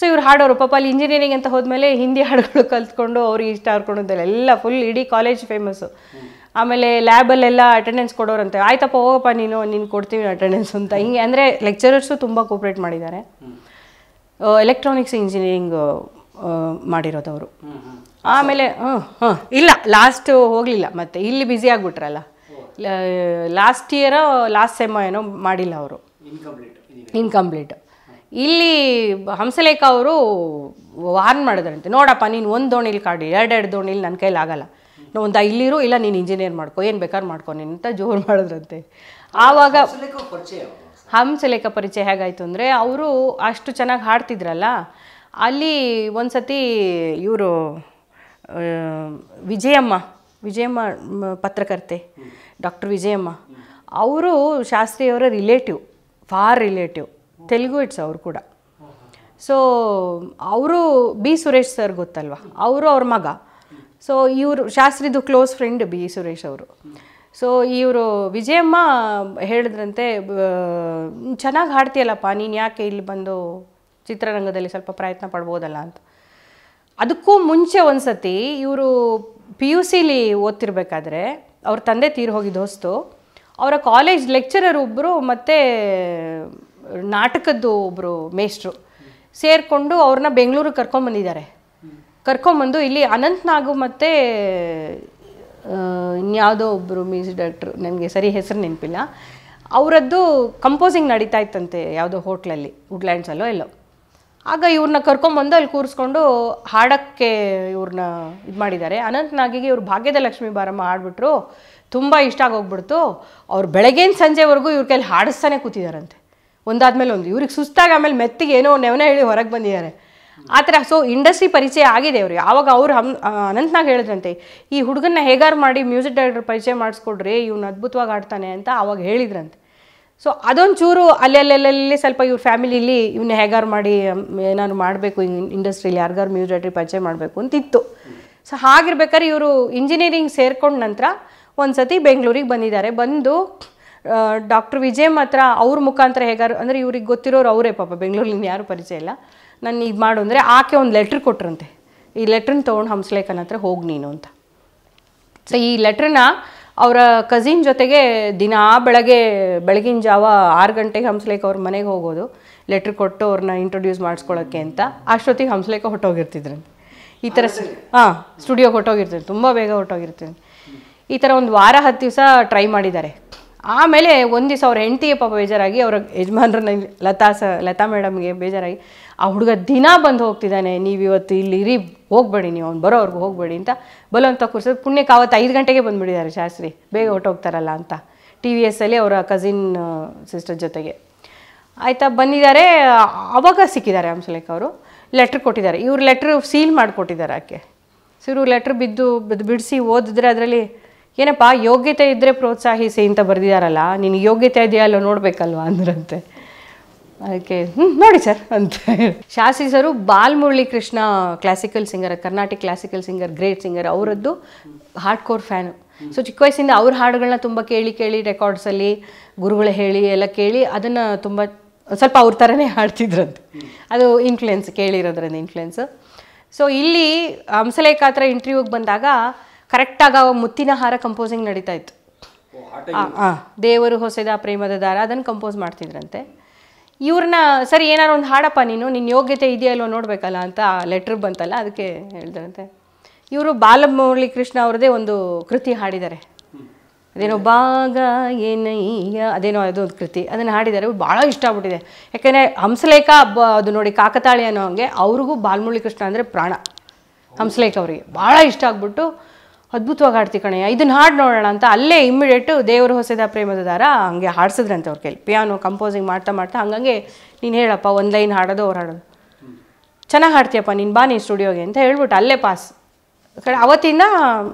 ಸೊ ಇವ್ರು ಹಾಡೋರು ಪಾಪ ಅಲ್ಲಿ ಇಂಜಿನಿಯರಿಂಗ್ ಅಂತ ಹೋದ್ಮೇಲೆ ಹಿಂದಿ ಹಾಡುಗಳು ಕಲ್ತ್ಕೊಂಡು ಅವ್ರಿಗೆ ಇಷ್ಟ ಹಾಡ್ಕೊಂಡಿದ್ದಲ್ಲ ಎಲ್ಲ ಫುಲ್ ಇಡೀ ಕಾಲೇಜ್ ಫೇಮಸ್ಸು. ಆಮೇಲೆ ಲ್ಯಾಬಲ್ಲೆಲ್ಲ ಅಟೆಂಡೆನ್ಸ್ ಕೊಡೋರಂತೆ. ಆಯ್ತಪ್ಪ ಹೋಗಪ್ಪ ನೀನು ಕೊಡ್ತೀವಿ ಅಟೆಂಡೆನ್ಸ್ ಅಂತ ಹಿಂಗೆ. ಅಂದರೆ ಲೆಕ್ಚರರ್ಸು ತುಂಬ ಕೋಪ್ರೇಟ್ ಮಾಡಿದ್ದಾರೆ. ಎಲೆಕ್ಟ್ರಾನಿಕ್ಸ್ ಇಂಜಿನಿಯರಿಂಗ್ ಮಾಡಿರೋದವರು. ಆಮೇಲೆ ಇಲ್ಲ ಲಾಸ್ಟು ಹೋಗಲಿಲ್ಲ, ಮತ್ತೆ ಇಲ್ಲಿ ಬ್ಯುಸಿ ಆಗಿಬಿಟ್ರಲ್ಲ last year last sem ಏನೋ ಮಾಡಿಲ್ಲ ಅವರು incomplete ಇಲ್ಲಿ ಹಂಸಲೇಖ ಅವರು ವಾರ್ನ್ ಮಾಡಿದ್ರಂತೆ ನೋಡಪ್ಪ ನೀನು ಒಂದು ದೋಣಿಲಿ ಕಾಡಿ ಎರಡು ದೋಣಿಲಿ ನನ್ನ ಕೈಲಿ ಆಗಲ್ಲ ನಾನು ಒಂದ ಇಲ್ಲಿರು ಇಲ್ಲ ನೀನು ಇಂಜಿನಿಯರ್ ಮಾಡ್ಕೋ ಏನು ಬೇಕಾರ್ ಮಾಡ್ಕೋ ನೀನು ಅಂತ ಜೋರ್ ಮಾಡಿದ್ರಂತೆ ಆವಾಗ ಹಂಸಲೇಖ ಪರಿಚಯ ಹೇಗಾಯ್ತು ಅಂದ್ರೆ ಅವರು ಅಷ್ಟು ಚೆನ್ನಾಗಿ ಹಾಡ್ತಿದ್ರಲ್ಲ ಅಲ್ಲಿ ಒಂದ್ಸತಿ ಇವರು ವಿಜಯಮ್ಮ ಪತ್ರಕರ್ತೆ ಡಾಕ್ಟರ್ ವಿಜಯಮ್ಮ ಅವರು ಶಾಸ್ತ್ರಿಯವರ relative far relative Telugu it's ಅವರು ಕೂಡ ಸೊ ಅವರು ಬಿ ಸುರೇಶ್ ಸರ್ ಗೊತ್ತಲ್ವಾ ಅವರು ಅವರ ಮಗ ಸೊ ಇವರು ಶಾಸ್ತ್ರಿದು ಕ್ಲೋಸ್ ಫ್ರೆಂಡ್ ಬಿ ಸುರೇಶ್ ಅವರು ಸೊ ಇವರು ವಿಜಯಮ್ಮ ಹೇಳಿದ್ರಂತೆ ಚೆನ್ನಾಗಿ ಹಾಡ್ತೀಯಲ್ಲಪ್ಪ ನೀನು ಯಾಕೆ ಇಲ್ಲಿ ಬಂದು ಚಿತ್ರರಂಗದಲ್ಲಿ ಸ್ವಲ್ಪ ಪ್ರಯತ್ನ ಪಡ್ಬೋದಲ್ಲ ಅಂತ ಅದಕ್ಕೂ ಮುಂಚೆ ಒಂದು ಸತಿ ಇವರು ಪಿ ಯು ಸಿಲಿ ಓದ್ತಿರ್ಬೇಕಾದ್ರೆ ಅವ್ರ ತಂದೆ ತೀರು ಹೋಗಿದ್ದ ಹೊಸ್ತು ಅವರ ಕಾಲೇಜ್ ಲೆಕ್ಚರರ್ ಒಬ್ಬರು ಮತ್ತು ನಾಟಕದ್ದು ಒಬ್ಬರು ಮೇಷ್ಟ್ರು ಸೇರಿಕೊಂಡು ಅವ್ರನ್ನ ಬೆಂಗಳೂರಿಗೆ ಕರ್ಕೊಂಬಂದಿದ್ದಾರೆ ಕರ್ಕೊಂಬಂದು ಇಲ್ಲಿ ಅನಂತನಾಗು ಮತ್ತು ಇನ್ಯಾವುದೋ ಒಬ್ಬರು ಮ್ಯೂಸಿಕ್ ಡೈರೆಕ್ಟ್ರು ನನಗೆ ಸರಿ ಹೆಸರು ನೆನಪಿಲ್ಲ ಅವರದ್ದು ಕಂಪೋಸಿಂಗ್ ನಡೀತಾ ಇತ್ತಂತೆ ಯಾವುದೋ ಹೋಟ್ಲಲ್ಲಿ ವುಡ್ಲ್ಯಾಂಡ್ಸಲ್ಲೋ ಎಲ್ಲೋ ಆಗ ಇವ್ರನ್ನ ಕರ್ಕೊಂಬಂದು ಅಲ್ಲಿ ಕೂರಿಸ್ಕೊಂಡು ಹಾಡೋಕ್ಕೆ ಇವ್ರನ್ನ ಇದು ಮಾಡಿದ್ದಾರೆ ಅನಂತನಾಗಿಗೆ ಇವ್ರು ಭಾಗ್ಯದ ಲಕ್ಷ್ಮೀ ಬಾರಮ್ಮ ಹಾಡ್ಬಿಟ್ರು ತುಂಬ ಇಷ್ಟ ಆಗೋಗ್ಬಿಡ್ತು ಅವ್ರು ಬೆಳಗ್ಗೆನ ಸಂಜೆವರೆಗೂ ಇವ್ರ ಕೈಲಿ ಹಾಡಿಸ್ತಾನೆ ಕೂತಿದ್ದಾರಂತೆ ಒಂದಾದ್ಮೇಲೆ ಒಂದು ಇವ್ರಿಗೆ ಸುಸ್ತಾಗಿ ಆಮೇಲೆ ಮೆತ್ತಿಗೆ ಏನೋ ನೆವನೇ ಹೇಳಿ ಹೊರಗೆ ಬಂದಿದ್ದಾರೆ ಆ ಥರ ಸೊ ಇಂಡಸ್ಟ್ರಿ ಪರಿಚಯ ಆಗಿದೆ ಅವರು ಆವಾಗ ಅವ್ರು ಅನಂತನಾಗ್ ಹೇಳಿದ್ರಂತೆ ಈ ಹುಡುಗನ್ನ ಹೇಗಾರು ಮಾಡಿ ಮ್ಯೂಸಿಕ್ ಡೈರೆಕ್ಟರ್ ಪರಿಚಯ ಮಾಡಿಸ್ಕೊಡ್ರಿ ಇವ್ನು ಅದ್ಭುತವಾಗಿ ಆಡ್ತಾನೆ ಅಂತ ಆವಾಗ ಹೇಳಿದ್ರಂತೆ ಸೊ ಅದೊಂದು ಚೂರು ಅಲ್ಲೆಲ್ಲೆಲ್ಲಿ ಸ್ವಲ್ಪ ಇವ್ರ ಫ್ಯಾಮಿಲಿಲಿ ಇವನ್ನ ಹೇಗಾರು ಮಾಡಿ ಏನಾದ್ರು ಮಾಡಬೇಕು ಇಂಡಸ್ಟ್ರೀಲಿ ಯಾರಿಗಾರು ಮ್ಯೂಸಿಕ್ ಡೈರೆಕ್ಟರ್ ಪರಿಚಯ ಮಾಡಬೇಕು ಅಂತಿತ್ತು ಸೊ ಹಾಗಿರ್ಬೇಕಾದ್ರೆ ಇವರು ಇಂಜಿನಿಯರಿಂಗ್ ಸೇರ್ಕೊಂಡ ನಂತರ ಒಂದು ಸತಿ ಬೆಂಗಳೂರಿಗೆ ಬಂದಿದ್ದಾರೆ ಬಂದು ಡಾಕ್ಟರ್ ವಿಜಯಮ್ಮ ಹತ್ರ ಅವ್ರ ಮುಖಾಂತರ ಹೇಗಾರು ಅಂದರೆ ಇವ್ರಿಗೆ ಗೊತ್ತಿರೋರು ಅವರೇ ಪಾಪ ಬೆಂಗಳೂರಿನ ಯಾರೂ ಪರಿಚಯ ಇಲ್ಲ ನಾನು ಇದು ಮಾಡು ಅಂದರೆ ಆಕೆ ಒಂದು ಲೆಟ್ರ್ ಕೊಟ್ರಂತೆ ಈ ಲೆಟ್ರನ್ನ ತೊಗೊಂಡು ಹಂಸಲೇಖನ ಹತ್ರ ಹೋಗಿ ನೀನು ಅಂತ ಸೊ ಈ ಲೆಟ್ರನ್ನ ಅವರ ಕಸಿನ್ ಜೊತೆಗೆ ದಿನ ಬೆಳಗಿನ ಜಾವ 6 ಗಂಟೆಗೆ ಹಂಸಲೇಖ ಅವ್ರ ಮನೆಗೆ ಹೋಗೋದು ಲೆಟ್ರ್ ಕೊಟ್ಟು ಅವ್ರನ್ನ ಇಂಟ್ರೊಡ್ಯೂಸ್ ಮಾಡಿಸ್ಕೊಳ್ಳೋಕ್ಕೆ ಅಂತ ಅಷ್ಟೊತ್ತಿಗೆ ಹಂಸಲೇಖ ಹೊಟ್ಟೋಗಿರ್ತಿದ್ರಂತೆ ಈ ಥರ ಹಾಂ ಸ್ಟುಡಿಯೋಗೆ ಹೊಟ್ಟೋಗಿರ್ತೀನಿ ತುಂಬ ಬೇಗ ಹೊಟ್ಟೋಗಿರ್ತೀನಿ ಈ ಥರ ಒಂದು 10 ದಿವಸ ಟ್ರೈ ಮಾಡಿದ್ದಾರೆ ಆಮೇಲೆ ಒಂದು ದಿವಸ ಅವ್ರ ಹೆಂಡತಿಗೆ ಪಾಪ ಬೇಜಾರಾಗಿ ಅವರ ಯಜಮಾನ್ರನ್ನ ಲತಾ ಮೇಡಮ್ಗೆ ಬೇಜಾರಾಗಿ ಆ ಹುಡುಗ ದಿನ ಬಂದು ಹೋಗ್ತಿದ್ದಾನೆ ನೀವು ಇವತ್ತು ಇಲ್ಲಿ ಇರಿ ಹೋಗಬೇಡಿ ನೀವು ಅವ್ನು ಬರೋವ್ರಿಗೆ ಹೋಗಬೇಡಿ ಅಂತ ಬಲವಂತ ಕೂರಿಸೋದು ಪುಣ್ಯಕ್ಕೆ ಆವತ್ತು 5 ಗಂಟೆಗೆ ಬಂದುಬಿಟ್ಟಿದ್ದಾರೆ ಶಾಸ್ತ್ರಿ ಬೇಗ ಹೊಟ್ಟೋಗ್ತಾರಲ್ಲ ಅಂತ ಟಿ ವಿ ಎಸ್ಸಲ್ಲಿ ಅವರ ಕಸಿನ್ ಸಿಸ್ಟರ್ ಜೊತೆಗೆ ಆಯಿತಾ ಬಂದಿದ್ದಾರೆ ಆವಾಗ ಸಿಕ್ಕಿದ್ದಾರೆ ಹಂಸಲೇಖ ಅವರು ಲೆಟ್ರ್ ಕೊಟ್ಟಿದ್ದಾರೆ ಇವ್ರ ಲೆಟ್ರ್ ಸೀಲ್ ಮಾಡಿಕೊಟ್ಟಿದ್ದಾರೆ ಆಕೆ ಸೊ ಇವರು ಲೆಟ್ರ್ ಬಿಡಿಸಿ ಓದಿದ್ರೆ ಅದರಲ್ಲಿ ಏನಪ್ಪ ಯೋಗ್ಯತೆ ಇದ್ದರೆ ಪ್ರೋತ್ಸಾಹಿಸಿ ಅಂತ ಬರೆದಿದ್ದಾರಲ್ಲ ನಿನಗೆ ಯೋಗ್ಯತೆ ಇದೆಯಾ ಅಲ್ಲೋ ನೋಡಬೇಕಲ್ವಾ ಅಂದ್ರಂತೆ ಅದಕ್ಕೆ ನೋಡಿ ಸರ್ ಅಂತ Shastri sir ಬಾಲ್ಮುರಳಿ ಕೃಷ್ಣ classical singer Karnataka classical singer great singer ಅವರದ್ದು ಹಾರ್ಡ್ ಕೋರ್ ಫ್ಯಾನು ಸೊ ಚಿಕ್ಕ ವಯಸ್ಸಿಂದ ಅವ್ರ ಹಾಡುಗಳನ್ನ ತುಂಬ ಕೇಳಿ ರೆಕಾರ್ಡ್ಸಲ್ಲಿ ಗುರುಗಳು ಹೇಳಿ ಎಲ್ಲ ಕೇಳಿ ಅದನ್ನು ತುಂಬ ಸ್ವಲ್ಪ ಅವ್ರ ಥರನೇ ಹಾಡ್ತಿದ್ರಂತೆ ಅದು ಇನ್ಫ್ಲುಯೆನ್ಸ್ ಕೇಳಿರೋದ್ರಿಂದ ಇನ್ಫ್ಲುಯೆನ್ಸು ಸೊ ಇಲ್ಲಿ ಹಂಸಲೇಖ ಹತ್ರ ಇಂಟರ್ವ್ಯೂಗೆ ಬಂದಾಗ ಕರೆಕ್ಟಾಗಿ ಅವಾಗ ಮುತ್ತಿನ ಹಾರ ಕಂಪೋಸಿಂಗ್ ನಡೀತಾ ಇತ್ತು ದೇವರು ಹೊಸೆದ ಪ್ರೇಮದ ದಾರ ಅದನ್ನು ಕಂಪೋಸ್ ಮಾಡ್ತಿದ್ರಂತೆ ಇವ್ರನ್ನ ಸರಿ ಏನಾರು ಒಂದು ಹಾಡಪ್ಪ ನೀನು ನಿನ್ನ ಯೋಗ್ಯತೆ ಇದೆಯಲ್ವ ನೋಡಬೇಕಲ್ಲ ಅಂತ ಲೆಟ್ರ್ ಬಂತಲ್ಲ ಅದಕ್ಕೆ ಹೇಳಿದ್ರಂತೆ ಇವರು ಬಾಲಮುರಳಿ ಕೃಷ್ಣ ಅವ್ರದ್ದೇ ಒಂದು ಕೃತಿ ಹಾಡಿದ್ದಾರೆ ಅದೇನೋ ಬಾಗ ಏನಯ್ಯ ಅದೇನೋ ಅದೊಂದು ಕೃತಿ ಅದನ್ನು ಹಾಡಿದ್ದಾರೆ ಭಾಳ ಇಷ್ಟ ಆಗ್ಬಿಟ್ಟಿದೆ ಯಾಕೆಂದರೆ ಹಂಸಲೇಖ ಅದು ನೋಡಿ ಕಾಕತಾಳಿ ಅನ್ನೋ ಹಂಗೆ ಅವ್ರಿಗೂ ಬಾಲಮುರಳಿ ಕೃಷ್ಣ ಅಂದರೆ ಪ್ರಾಣ ಹಂಸಲೇಖ ಅವರಿಗೆ ಭಾಳ ಇಷ್ಟ ಆಗ್ಬಿಟ್ಟು ಅದ್ಭುತವಾಗಿ ಹಾಡ್ತಿ ಕಣಯ್ಯ ಇದನ್ನು ಹಾಡು ನೋಡೋಣ ಅಂತ ಅಲ್ಲೇ ಇಮ್ಮಿಡಿಯೇಟು ದೇವರು ಹೊಸದ ಪ್ರೇಮದ ದಾರ ಹಂಗೆ ಹಾಡ್ಸಿದ್ರಂತೆ ಅವ್ರ ಕೈಲಿ ಪಿಯಾನೋ ಕಂಪೋಸಿಂಗ್ ಮಾಡ್ತಾ ಹಂಗಂಗೆ ನೀನು ಹೇಳಪ್ಪ ಒಂದು ಲೈನ್ ಹಾಡೋದು ಅವ್ರು ಹಾಡೋದು ಚೆನ್ನಾಗಿ ಹಾಡ್ತೀಯಪ್ಪ ನೀನು ಬಾ ನೀನು ಸ್ಟುಡಿಯೋಗೆ ಅಂತ ಹೇಳ್ಬಿಟ್ಟು ಅಲ್ಲೇ ಪಾಸ್ ಕಡೆ ಅವತ್ತಿಂದ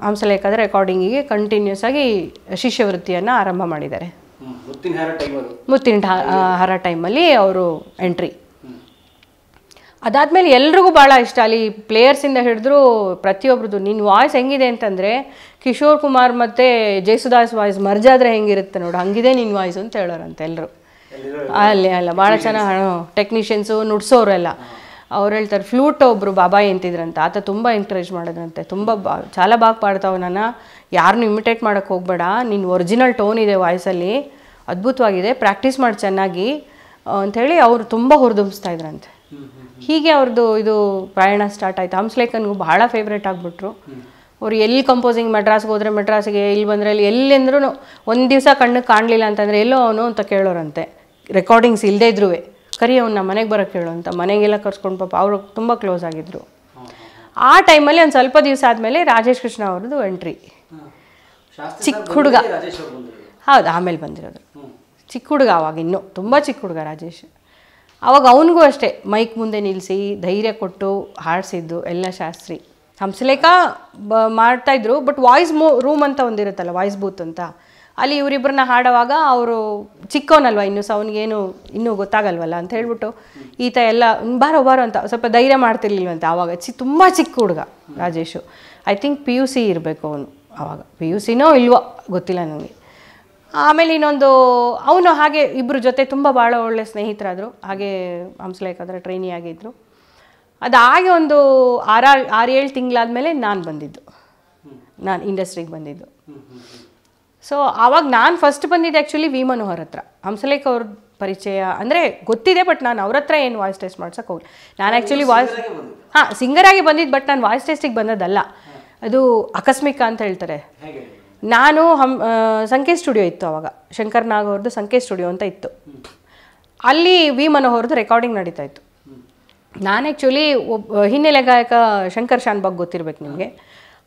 ಹಂಸಲೇಖದ ರೆಕಾರ್ಡಿಂಗಿಗೆ ಕಂಟಿನ್ಯೂಸ್ ಆಗಿ ಶಿಷ್ಯವೃತ್ತಿಯನ್ನು ಆರಂಭ ಮಾಡಿದ್ದಾರೆ ಮುತ್ತಿನ ಹಾರ ಟೈಮಲ್ಲಿ ಅವರು ಎಂಟ್ರಿ ಅದಾದಮೇಲೆ ಎಲ್ರಿಗೂ ಭಾಳ ಇಷ್ಟ ಅಲ್ಲಿ ಪ್ಲೇಯರ್ಸಿಂದ ಹಿಡಿದ್ರು ಪ್ರತಿಯೊಬ್ರದ್ದು ನಿನ್ನ ವಾಯ್ಸ್ ಹೆಂಗಿದೆ ಅಂತಂದರೆ ಕಿಶೋರ್ ಕುಮಾರ್ ಮತ್ತು ಜಯಸುದಾಸ್ ವಾಯ್ಸ್ ಮರ್ಜಾದರೆ ಹೆಂಗಿರುತ್ತೆ ನೋಡು ಹಂಗಿದೆ ನಿನ್ನ ವಾಯ್ಸು ಅಂತ ಹೇಳೋರಂತೆ ಎಲ್ಲರೂ ಅಲ್ಲಿ ಅಲ್ಲ ಭಾಳ ಚೆನ್ನಾಗಿ ಟೆಕ್ನಿಷಿಯನ್ಸು ನುಡ್ಸೋರೆಲ್ಲ ಅವ್ರು ಹೇಳ್ತಾರೆ ಫ್ಲೂಟ್ ಒಬ್ಬರು ಬಾಬಾ ಎಂತಿದ್ರಂತ ಆತ ತುಂಬ ಎಂಕರೇಜ್ ಮಾಡಿದ್ರಂತೆ ತುಂಬ ಚಾಲ ಬಾಗಿ ಪಾಡ್ತಾವೆ ನಾನು ಯಾರನ್ನೂ ಇಮಿಟೇಟ್ ಮಾಡೋಕ್ಕೆ ಹೋಗಬೇಡ ನಿನ್ನ ಒರಿಜಿನಲ್ ಟೋನ್ ಇದೆ ವಾಯ್ಸಲ್ಲಿ ಅದ್ಭುತವಾಗಿದೆ ಪ್ರಾಕ್ಟೀಸ್ ಮಾಡಿ ಚೆನ್ನಾಗಿ ಅಂಥೇಳಿ ಅವರು ತುಂಬ ಹುರಿದುಂಬಿಸ್ತಾ ಇದ್ರಂತೆ ಹೀಗೆ ಅವ್ರದ್ದು ಇದು ಪ್ರಯಾಣ ಸ್ಟಾರ್ಟ್ ಆಯಿತು ಹಂಸಲೇಖನ್ಗೂ ಭಾಳ ಫೇವ್ರೇಟ್ ಆಗಿಬಿಟ್ರು Or L composing Madras Godre Madras L Bandrel L Endruno, one Dusa Kandu Kandlilant and Relo no Takelorante. Recordings Ilde Drue. Kariona Manek Barakulanta, Manangela Kurskunpa, our Tumba close Agidru. Our time Malay and Salpa Dusad Malay, Rajesh Krishna or the entry. Chikuduga. How the Hamel Bandra Chikuduga, no, Tumba Chikuduga Rajesh. Our Gaungo Este, Mike Mundanilsi, Daira Koto, Harsidu, Ella Shastri. Hamsalekha ಮಾಡ್ತಾ ಇದ್ರು ಬಟ್ ವಾಯ್ಸ್ ರೂಮ್ ಅಂತ ಒಂದಿರುತ್ತಲ್ಲ ವಾಯ್ಸ್ ಬೂತ್ ಅಂತ ಅಲ್ಲಿ ಇವರಿಬ್ಬರನ್ನ ಹಾಡುವಾಗ ಅವರು ಚಿಕ್ಕವನಲ್ವಾ ಇನ್ನು ಸೌಂಡಿಗೆ ಏನು ಇನ್ನು ಗೊತ್ತಾಗಲ್ವಲ್ಲ ಅಂತ ಹೇಳಿಬಿಟ್ಟು ಈತ ಎಲ್ಲ ಬಾರೋ ಬಾರೋ ಅಂತ ಸ್ವಲ್ಪ ಧೈರ್ಯ ಮಾಡ್ತಿರ್ಲಿಲ್ಲ ಅಂತ ಆವಾಗ ತುಂಬಾ ಚಿಕ್ಕ ಹುಡುಗ ರಾಜೇಶ್ ಐ ಥಿಂಕ್ ಪಿಯುಸಿ ಇರಬೇಕು ಅವನು ಆವಾಗ ಪಿಯುಸಿನೋ ಇಲ್ವಾ ಗೊತ್ತಿಲ್ಲ ನನಗೆ ಆಮೇಲೆ ಇನ್ನೊಂದು ಅವನು ಹಾಗೆ ಇಬ್ಬರು ಜೊತೆ ತುಂಬಾ ಬಹಳ ಒಳ್ಳೆ ಸ್ನೇಹಿತರಾದರು ಹಾಗೆ ಹಂಸಲೇಖ ಅದರ ಟ್ರೈನಿ ಆಗಿದ್ರು ಅದಾಗಿ ಒಂದು 6-7 ತಿಂಗಳಾದ ಮೇಲೆ ನಾನು ಬಂದಿದ್ದು ನಾನು ಇಂಡಸ್ಟ್ರಿಗೆ ಬಂದಿದ್ದು ಸೋ ಆವಾಗ ನಾನು ಫಸ್ಟ್ ಬಂದಿದ್ದು ಆಕ್ಚುಲಿ ವಿಮನೋಹರ್ ಹತ್ರ ಹಂಸಲೇಖ ಅವರ ಪರಿಚಯ ಅಂದ್ರೆ ಗೊತ್ತಿದೆ ಬಟ್ ನಾನು ಅವರ ಹತ್ರ ಏನು ವಾಯ್ಸ್ ಟೆಸ್ಟ್ ಮಾಡ್ಸಕ್ಕೆ ಹೋಗಲಿಲ್ಲ ನಾನು ಆಕ್ಚುಲಿ ವಾಯ್ಸ್ ಸಿಂಗರ್ ಆಗಿ ಬಂದಿದ್ದು ಬಟ್ ನಾನು ವಾಯ್ಸ್ ಟೆಸ್ಟಿಗೆ ಬಂದದಲ್ಲ ಅದು ಆಕಸ್ಮಿಕ ಅಂತ ಹೇಳ್ತಾರೆ ನಾನು ಸಂಕೈ ಸ್ಟುಡಿಯೋ ಇತ್ತು ಆವಾಗ ಶಂಕರ್ ನಾಗ್ ಅವರದು ಸಂಕೈ ಸ್ಟುಡಿಯೋ ಅಂತ ಇತ್ತು ಅಲ್ಲಿ ವಿಮನೋಹರ್ದು ರೆಕಾರ್ಡಿಂಗ್ ನಡೀತಾ ಇತ್ತು ನಾನು ಆಕ್ಚುಲಿ ಹಿನ್ನೆಲೆ ಗಾಯಕ ಶಂಕರ್ ಶಾನ್ಭಾಗ್ ಗೊತ್ತಿರಬೇಕು ನಿಮಗೆ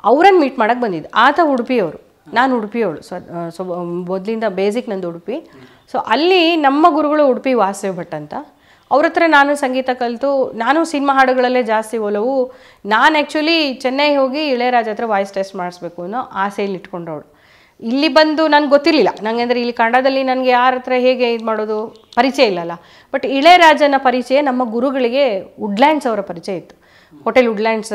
ಅವರನ್ನು ಮೀಟ್ ಮಾಡಕ್ಕೆ ಬಂದಿದ್ದೆ ಆತ ಉಡುಪಿಯವರು ನಾನು ಉಡುಪಿಯವಳು ಸೊ ಮೊದಲಿಂದ ಬೇಸಿಕ್ ನಂದು ಉಡುಪಿ ಸೊ ಅಲ್ಲಿ ನಮ್ಮ ಗುರುಗಳು ಉಡುಪಿ ವಾಸವಿ ಭಟ್ ಅಂತ ಅವ್ರ ಹತ್ರ ನಾನು ಸಂಗೀತ ಕಲಿತು ನಾನು ಸಿನಿಮಾ ಹಾಡುಗಳಲ್ಲೇ ಜಾಸ್ತಿ ಒಲವು ನಾನು ಆ್ಯಕ್ಚುಲಿ ಚೆನ್ನೈ ಹೋಗಿ ಇಳೆಯರಾಜ ಹತ್ರ ವಾಯ್ಸ್ ಟೆಸ್ಟ್ ಮಾಡಿಸ್ಬೇಕು ಅನ್ನೋ ಆಸೆಯಲ್ಲಿ ಇಟ್ಕೊಂಡವಳು ಇಲ್ಲಿ ಬಂದು ನನಗೆ ಗೊತ್ತಿರಲಿಲ್ಲ ನನಗೆ ಅಂದರೆ ಇಲ್ಲಿ ಕನ್ನಡದಲ್ಲಿ ನನಗೆ ಯಾರ ಹತ್ರ ಹೇಗೆ ಇದು ಮಾಡೋದು ಪರಿಚಯ ಇಲ್ಲಲ್ಲ ಬಟ್ ಇಳೆಯರಾಜನ ಪರಿಚಯ ನಮ್ಮ ಗುರುಗಳಿಗೆ ವುಡ್ಲ್ಯಾಂಡ್ಸ್ ಅವರ ಪರಿಚಯ ಇತ್ತು ಹೋಟೆಲ್ ವುಡ್ಲ್ಯಾಂಡ್ಸ್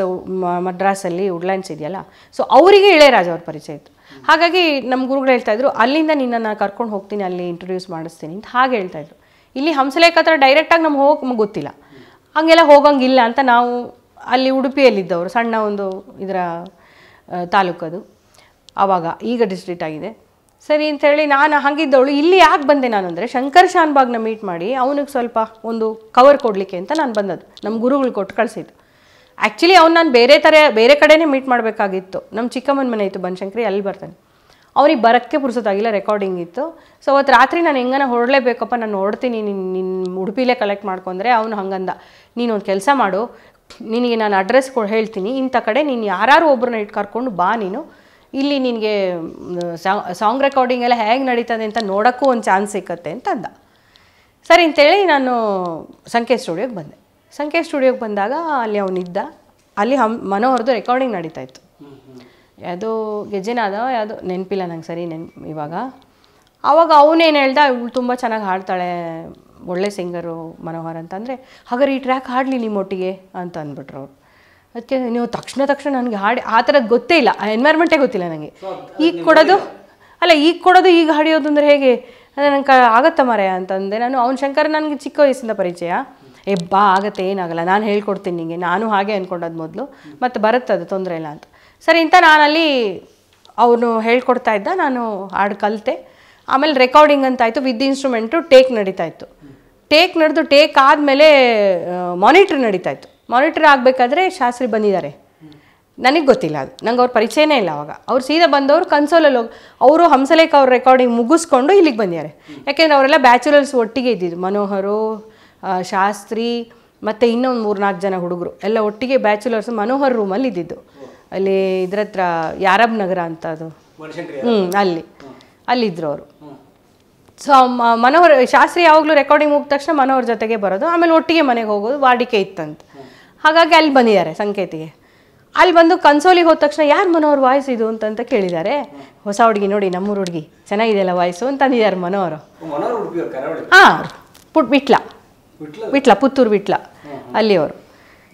ಮದ್ರಾಸಲ್ಲಿ ವುಡ್ಲ್ಯಾಂಡ್ಸ್ ಇದೆಯಲ್ಲ ಸೊ ಅವರಿಗೆ ಇಳೆಯರಾಜ ಅವರ ಪರಿಚಯ ಇತ್ತು ಹಾಗಾಗಿ ನಮ್ಮ ಗುರುಗಳು ಹೇಳ್ತಾಯಿದ್ರು ಅಲ್ಲಿಂದ ನಿನ್ನನ್ನು ಕರ್ಕೊಂಡು ಹೋಗ್ತೀನಿ ಅಲ್ಲಿ ಇಂಟ್ರೊಡ್ಯೂಸ್ ಮಾಡಿಸ್ತೀನಿ ಅಂತ ಹಾಗೆ ಹೇಳ್ತಾಯಿದ್ರು ಇಲ್ಲಿ ಹಂಸಲೇಖ ಹತ್ರ ಡೈರೆಕ್ಟಾಗಿ ನಮ್ಗೆ ನಮ್ಗೆ ಗೊತ್ತಿಲ್ಲ ಹಂಗೆಲ್ಲ ಹೋಗಂಗಿಲ್ಲ ಅಂತ ನಾವು ಅಲ್ಲಿ ಉಡುಪಿಯಲ್ಲಿದ್ದವರು ಸಣ್ಣ ಒಂದು ಇದರ ತಾಲೂಕದು ಆವಾಗ ಈಗ ಡಿಸ್ಟ್ರಿಕ್ಟ್ ಆಗಿದೆ ಸರಿ ಅಂಥೇಳಿ ನಾನು ಹಾಗಿದ್ದವಳು ಇಲ್ಲಿ ಯಾಕೆ ಬಂದೆ ನಾನು ಅಂದರೆ ಶಂಕರ್ ಶಾನ್ಭಾಗ್ನ ಮೀಟ್ ಮಾಡಿ ಅವನಿಗೆ ಸ್ವಲ್ಪ ಒಂದು ಕವರ್ ಕೊಡಲಿಕ್ಕೆ ಅಂತ ನಾನು ಬಂದದ್ದು ನಮ್ಮ ಗುರುಗಳು ಕೊಟ್ಟು ಕಳಿಸಿದ್ದು ಆ್ಯಕ್ಚುಲಿ ಅವ್ನು ನಾನು ಬೇರೆ ಕಡೆನೇ ಮೀಟ್ ಮಾಡಬೇಕಾಗಿತ್ತು ನಮ್ಮ ಚಿಕ್ಕಮ್ಮನ ಮನೆ ಇತ್ತು ಬನಶಂಕರಿ ಅಲ್ಲಿ ಬರ್ತಾನೆ ಅವ್ರಿಗೆ ಬರೋಕ್ಕೆ ಪುರ್ಸೊತ್ತಾಗಿಲ್ಲ ರೆಕಾರ್ಡಿಂಗ್ ಇತ್ತು ಸೊ ಅವತ್ತು ರಾತ್ರಿ ನಾನು ಹೆಂಗನ ಹೊರಡಲೇಬೇಕಪ್ಪ ನಾನು ಹೊರಡ್ತೀನಿ ನಿನ್ನ ಉಡುಪಿಲೇ ಕಲೆಕ್ಟ್ ಮಾಡ್ಕೊಂಡ್ರೆ ಅವನು ಹಂಗಂದ ನೀನೊಂದು ಕೆಲಸ ಮಾಡು ನಿನಗೆ ನಾನು ಅಡ್ರೆಸ್ ಹೇಳ್ತೀನಿ ಇಂಥ ಕಡೆ ನೀನು ಯಾರು ಒಬ್ಬರನ್ನ ಇಟ್ಟು ಕರ್ಕೊಂಡು ಬಾ ನೀನು ಇಲ್ಲಿ ನಿನಗೆ ಸಾಂಗ್ ರೆಕಾರ್ಡಿಂಗ್ ಎಲ್ಲ ಹೇಗೆ ನಡೀತದೆ ಅಂತ ನೋಡೋಕ್ಕೂ ಒಂದು ಚಾನ್ಸ್ ಸಿಕ್ಕತ್ತೆ ಅಂತ ಅಂದ ಸರಿ ಅಂತೇಳಿ ನಾನು ಸಂಕೇತ್ ಸ್ಟುಡಿಯೋಗೆ ಬಂದೆ ಸಂಕೇತ್ ಸ್ಟುಡಿಯೋಗೆ ಬಂದಾಗ ಅಲ್ಲಿ ಅವನಿದ್ದ ಅಲ್ಲಿ ಮನೋಹರ್ದು ರೆಕಾರ್ಡಿಂಗ್ ನಡೀತಾ ಇತ್ತು ಯಾವುದೋ ಗೆಜ್ಜೆನಾದ ಯಾವುದೋ ನೆನಪಿಲ್ಲ ನಂಗೆ ಸರಿ ಇವಾಗ ಆವಾಗ ಅವನೇನು ಹೇಳ್ದೆ ಇವಳು ತುಂಬ ಚೆನ್ನಾಗಿ ಹಾಡ್ತಾಳೆ ಒಳ್ಳೆ ಸಿಂಗರು ಮನೋಹರ್ ಅಂತಂದರೆ ಹಾಗಾದ್ರೆ ಈ ಟ್ರ್ಯಾಕ್ ಹಾಡಲಿ ನಿಮ್ಮೊಟ್ಟಿಗೆ ಅಂತ ಅಂದ್ಬಿಟ್ರು ಅವ್ರು ಅದಕ್ಕೆ ನೀವು ತಕ್ಷಣ ನನಗೆ ಹಾಡಿ ಆ ಥರದ್ದು ಗೊತ್ತೇ ಇಲ್ಲ ಆ ಎನ್ವೈರ್ಮೆಂಟೇ ಗೊತ್ತಿಲ್ಲ ನನಗೆ ಈಗ ಕೊಡೋದು ಈಗ ಹಾಡಿಯೋದು ಅಂದರೆ ಹೇಗೆ ಅಂದರೆ ನನಗೆ ಆಗತ್ತೆ ಮರೆಯ ಅಂತಂದೆ ನಾನು ಅವ್ನು ಶಂಕರ್ ನನಗೆ ಚಿಕ್ಕ ವಯಸ್ಸಿಂದ ಪರಿಚಯ ಬಾ ಆಗತ್ತೆ ಏನಾಗಲ್ಲ ನಾನು ಹೇಳ್ಕೊಡ್ತೀನಿ ನಿಮಗೆ ನಾನು ಹಾಗೆ ಅಂದ್ಕೊಂಡೋದು ಮೊದಲು ಮತ್ತು ಬರುತ್ತೆ ಅದು ತೊಂದರೆ ಇಲ್ಲ ಅಂತ ಸರಿ ಅಂತ ನಾನಲ್ಲಿ ಅವನು ಹೇಳ್ಕೊಡ್ತಾ ಇದ್ದ ನಾನು ಹಾಡು ಕಲಿತೆ ಆಮೇಲೆ ರೆಕಾರ್ಡಿಂಗ್ ಅಂತಾಯಿತು ವಿತ್ ಇನ್ಸ್ಟ್ರೂಮೆಂಟು ಟೇಕ್ ನಡೀತಾ ಇತ್ತು ಟೇಕ್ ಆದಮೇಲೆ ಮಾನಿಟ್ರ್ ನಡೀತಾ ಇತ್ತು ಮಾನಿಟರ್ ಆಗಬೇಕಾದ್ರೆ ಶಾಸ್ತ್ರಿ ಬಂದಿದ್ದಾರೆ ನನಗೆ ಗೊತ್ತಿಲ್ಲ ಅದು ನಂಗೆ ಅವ್ರ ಪರಿಚಯನೇ ಇಲ್ಲ ಆವಾಗ ಅವ್ರು ಸೀದಾ ಬಂದವರು ಕನ್ಸೋಲಲ್ಲಿ ಹೋಗಿ ಅವರು ಹಂಸಲೇಖ ಅವ್ರ ರೆಕಾರ್ಡಿಂಗ್ ಮುಗಿಸ್ಕೊಂಡು ಇಲ್ಲಿಗೆ ಬಂದಿದ್ದಾರೆ ಯಾಕೆಂದರೆ ಅವರೆಲ್ಲ ಬ್ಯಾಚುಲರ್ಸ್ ಒಟ್ಟಿಗೆ ಇದ್ದಿದ್ದು ಮನೋಹರು ಶಾಸ್ತ್ರಿ ಮತ್ತು ಇನ್ನೊಂದು 3-4 ಜನ ಹುಡುಗರು ಎಲ್ಲ ಒಟ್ಟಿಗೆ ಬ್ಯಾಚುಲರ್ಸ್ ಮನೋಹರ್ ರೂಮಲ್ಲಿ ಇದ್ದಿದ್ದು ಅಲ್ಲಿ ಇದ್ರ ಹತ್ರ ಯಾರಬ್ ನಗರ ಅಂತ ಅದು ಅಲ್ಲಿದ್ದರು ಅವರು ಸೊ ಮನೋಹರ್ ಶಾಸ್ತ್ರಿ ಯಾವಾಗಲೂ ರೆಕಾರ್ಡಿಂಗ್ ಮುಗಿದ ತಕ್ಷಣ ಮನೋಹರ್ ಜೊತೆಗೆ ಬರೋದು ಆಮೇಲೆ ಒಟ್ಟಿಗೆ ಮನೆಗೆ ಹೋಗೋದು ವಾಡಿಕೆ ಇತ್ತಂತ ಹಾಗಾಗಿ ಅಲ್ಲಿ ಬಂದಿದ್ದಾರೆ ಸಂಕೇತಿಗೆ ಅಲ್ಲಿ ಬಂದು ಕನ್ಸೋಲಿಗೆ ಹೋದ ತಕ್ಷಣ ಯಾರು ಮನೋಹರ್ ವಾಯ್ಸ್ ಇದು ಅಂತ ಕೇಳಿದ್ದಾರೆ ಹೊಸ ಹುಡುಗಿ ನೋಡಿ ನಮ್ಮೂರು ಹುಡುಗಿ ಚೆನ್ನಾಗಿದೆಯಲ್ಲ ವಾಯ್ಸು ಅಂತ ಅಂದಿದ್ದಾರೆ ಮನೋಹರು ಹಾಂ ವಿಟ್ಲ ಪುತ್ತೂರು ವಿಟ್ಲ ಅಲ್ಲಿ ಅವರು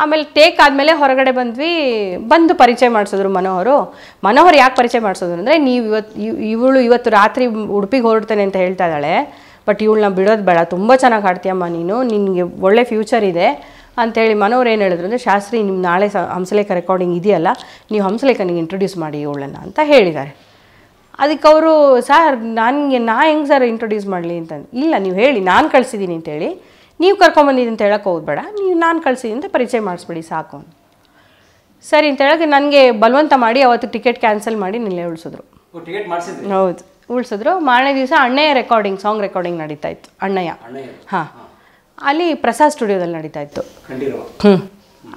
ಆಮೇಲೆ ಟೇಕ್ ಆದಮೇಲೆ ಹೊರಗಡೆ ಬಂದ್ವಿ ಬಂದು ಪರಿಚಯ ಮಾಡಿಸಿದ್ರು ಮನೋಹರ್ ಯಾಕೆ ಪರಿಚಯ ಮಾಡಿಸಿದ್ರು ಅಂದ್ರೆ ನೀವು ಇವತ್ತು ರಾತ್ರಿ ಉಡುಪಿಗೆ ಹೊರಡ್ತಾನೆ ಅಂತ ಹೇಳ್ತಾ ಇದ್ದಾಳೆ ಬಟ್ ಇವಳನ್ನ ಬಿಡೋದು ಬೇಡ ತುಂಬಾ ಚೆನ್ನಾಗಿ ಆಡ್ತೀಯಮ್ಮ ನೀನು ನಿಮಗೆ ಒಳ್ಳೆ ಫ್ಯೂಚರ್ ಇದೆ ಅಂತ ಹೇಳಿ ಮನೋಹರ್ ಏನು ಹೇಳಿದ್ರು ಅಂದ್ರೆ ಶಾಸ್ತ್ರಿ ನಿಮ್ಮ ನಾಳೆ ಹಂಸಲೇಖ ರೆಕಾರ್ಡಿಂಗ್ ಇದೆಯಲ್ಲ ನೀವು ಹಂಸಲೇಖನಿಗೆ ಇಂಟ್ರೊಡ್ಯೂಸ್ ಮಾಡಿ ಇವಳನ್ನ ಅಂತ ಹೇಳಿದ್ದಾರೆ ಅದಕ್ಕೆ ಅವರು ಸರ್ ನನಗೆ ಹೆಂಗೆ ಸರ್ ಇಂಟ್ರೊಡ್ಯೂಸ್ ಮಾಡಲಿ ಅಂತಂದು ಇಲ್ಲ ನೀವು ಹೇಳಿ ನಾನು ಕಳಿಸಿದ್ದೀನಿ ಅಂತ ಹೇಳಿ ನೀವು ಕರ್ಕೊಂಬಂದಿದ್ದೀನಿ ಅಂತ ಹೇಳಕ್ಕೆ ಹೋಗ್ಬೇಡ ನೀವು ನಾನು ಕಳಿಸಿದ್ದೀನಿ ಅಂತ ಪರಿಚಯ ಮಾಡಿಸ್ಬಿಡಿ ಸಾಕು ಅಂತ ಸರಿ ಅಂತ ಹೇಳಕ್ಕೆ ನನಗೆ ಬಲವಂತ ಮಾಡಿ ಅವತ್ತು ಟಿಕೆಟ್ ಕ್ಯಾನ್ಸಲ್ ಮಾಡಿ ನಿಲ್ಲೇ ಉಳಿಸಿದ್ರು ಹೌದು ಉಳಿಸಿದ್ರು ಮಾರನೇ ದಿವಸ ಅಣ್ಣಯ್ಯ ರೆಕಾರ್ಡಿಂಗ್ ಸಾಂಗ್ ರೆಕಾರ್ಡಿಂಗ್ ನಡೀತಾ ಇತ್ತು ಅಣ್ಣಯ್ಯ ಹಾಂ ಅಲ್ಲಿ ಪ್ರಸಾದ್ ಸ್ಟುಡಿಯೋದಲ್ಲಿ ನಡೀತಾ ಇತ್ತು ಹ್ಞೂ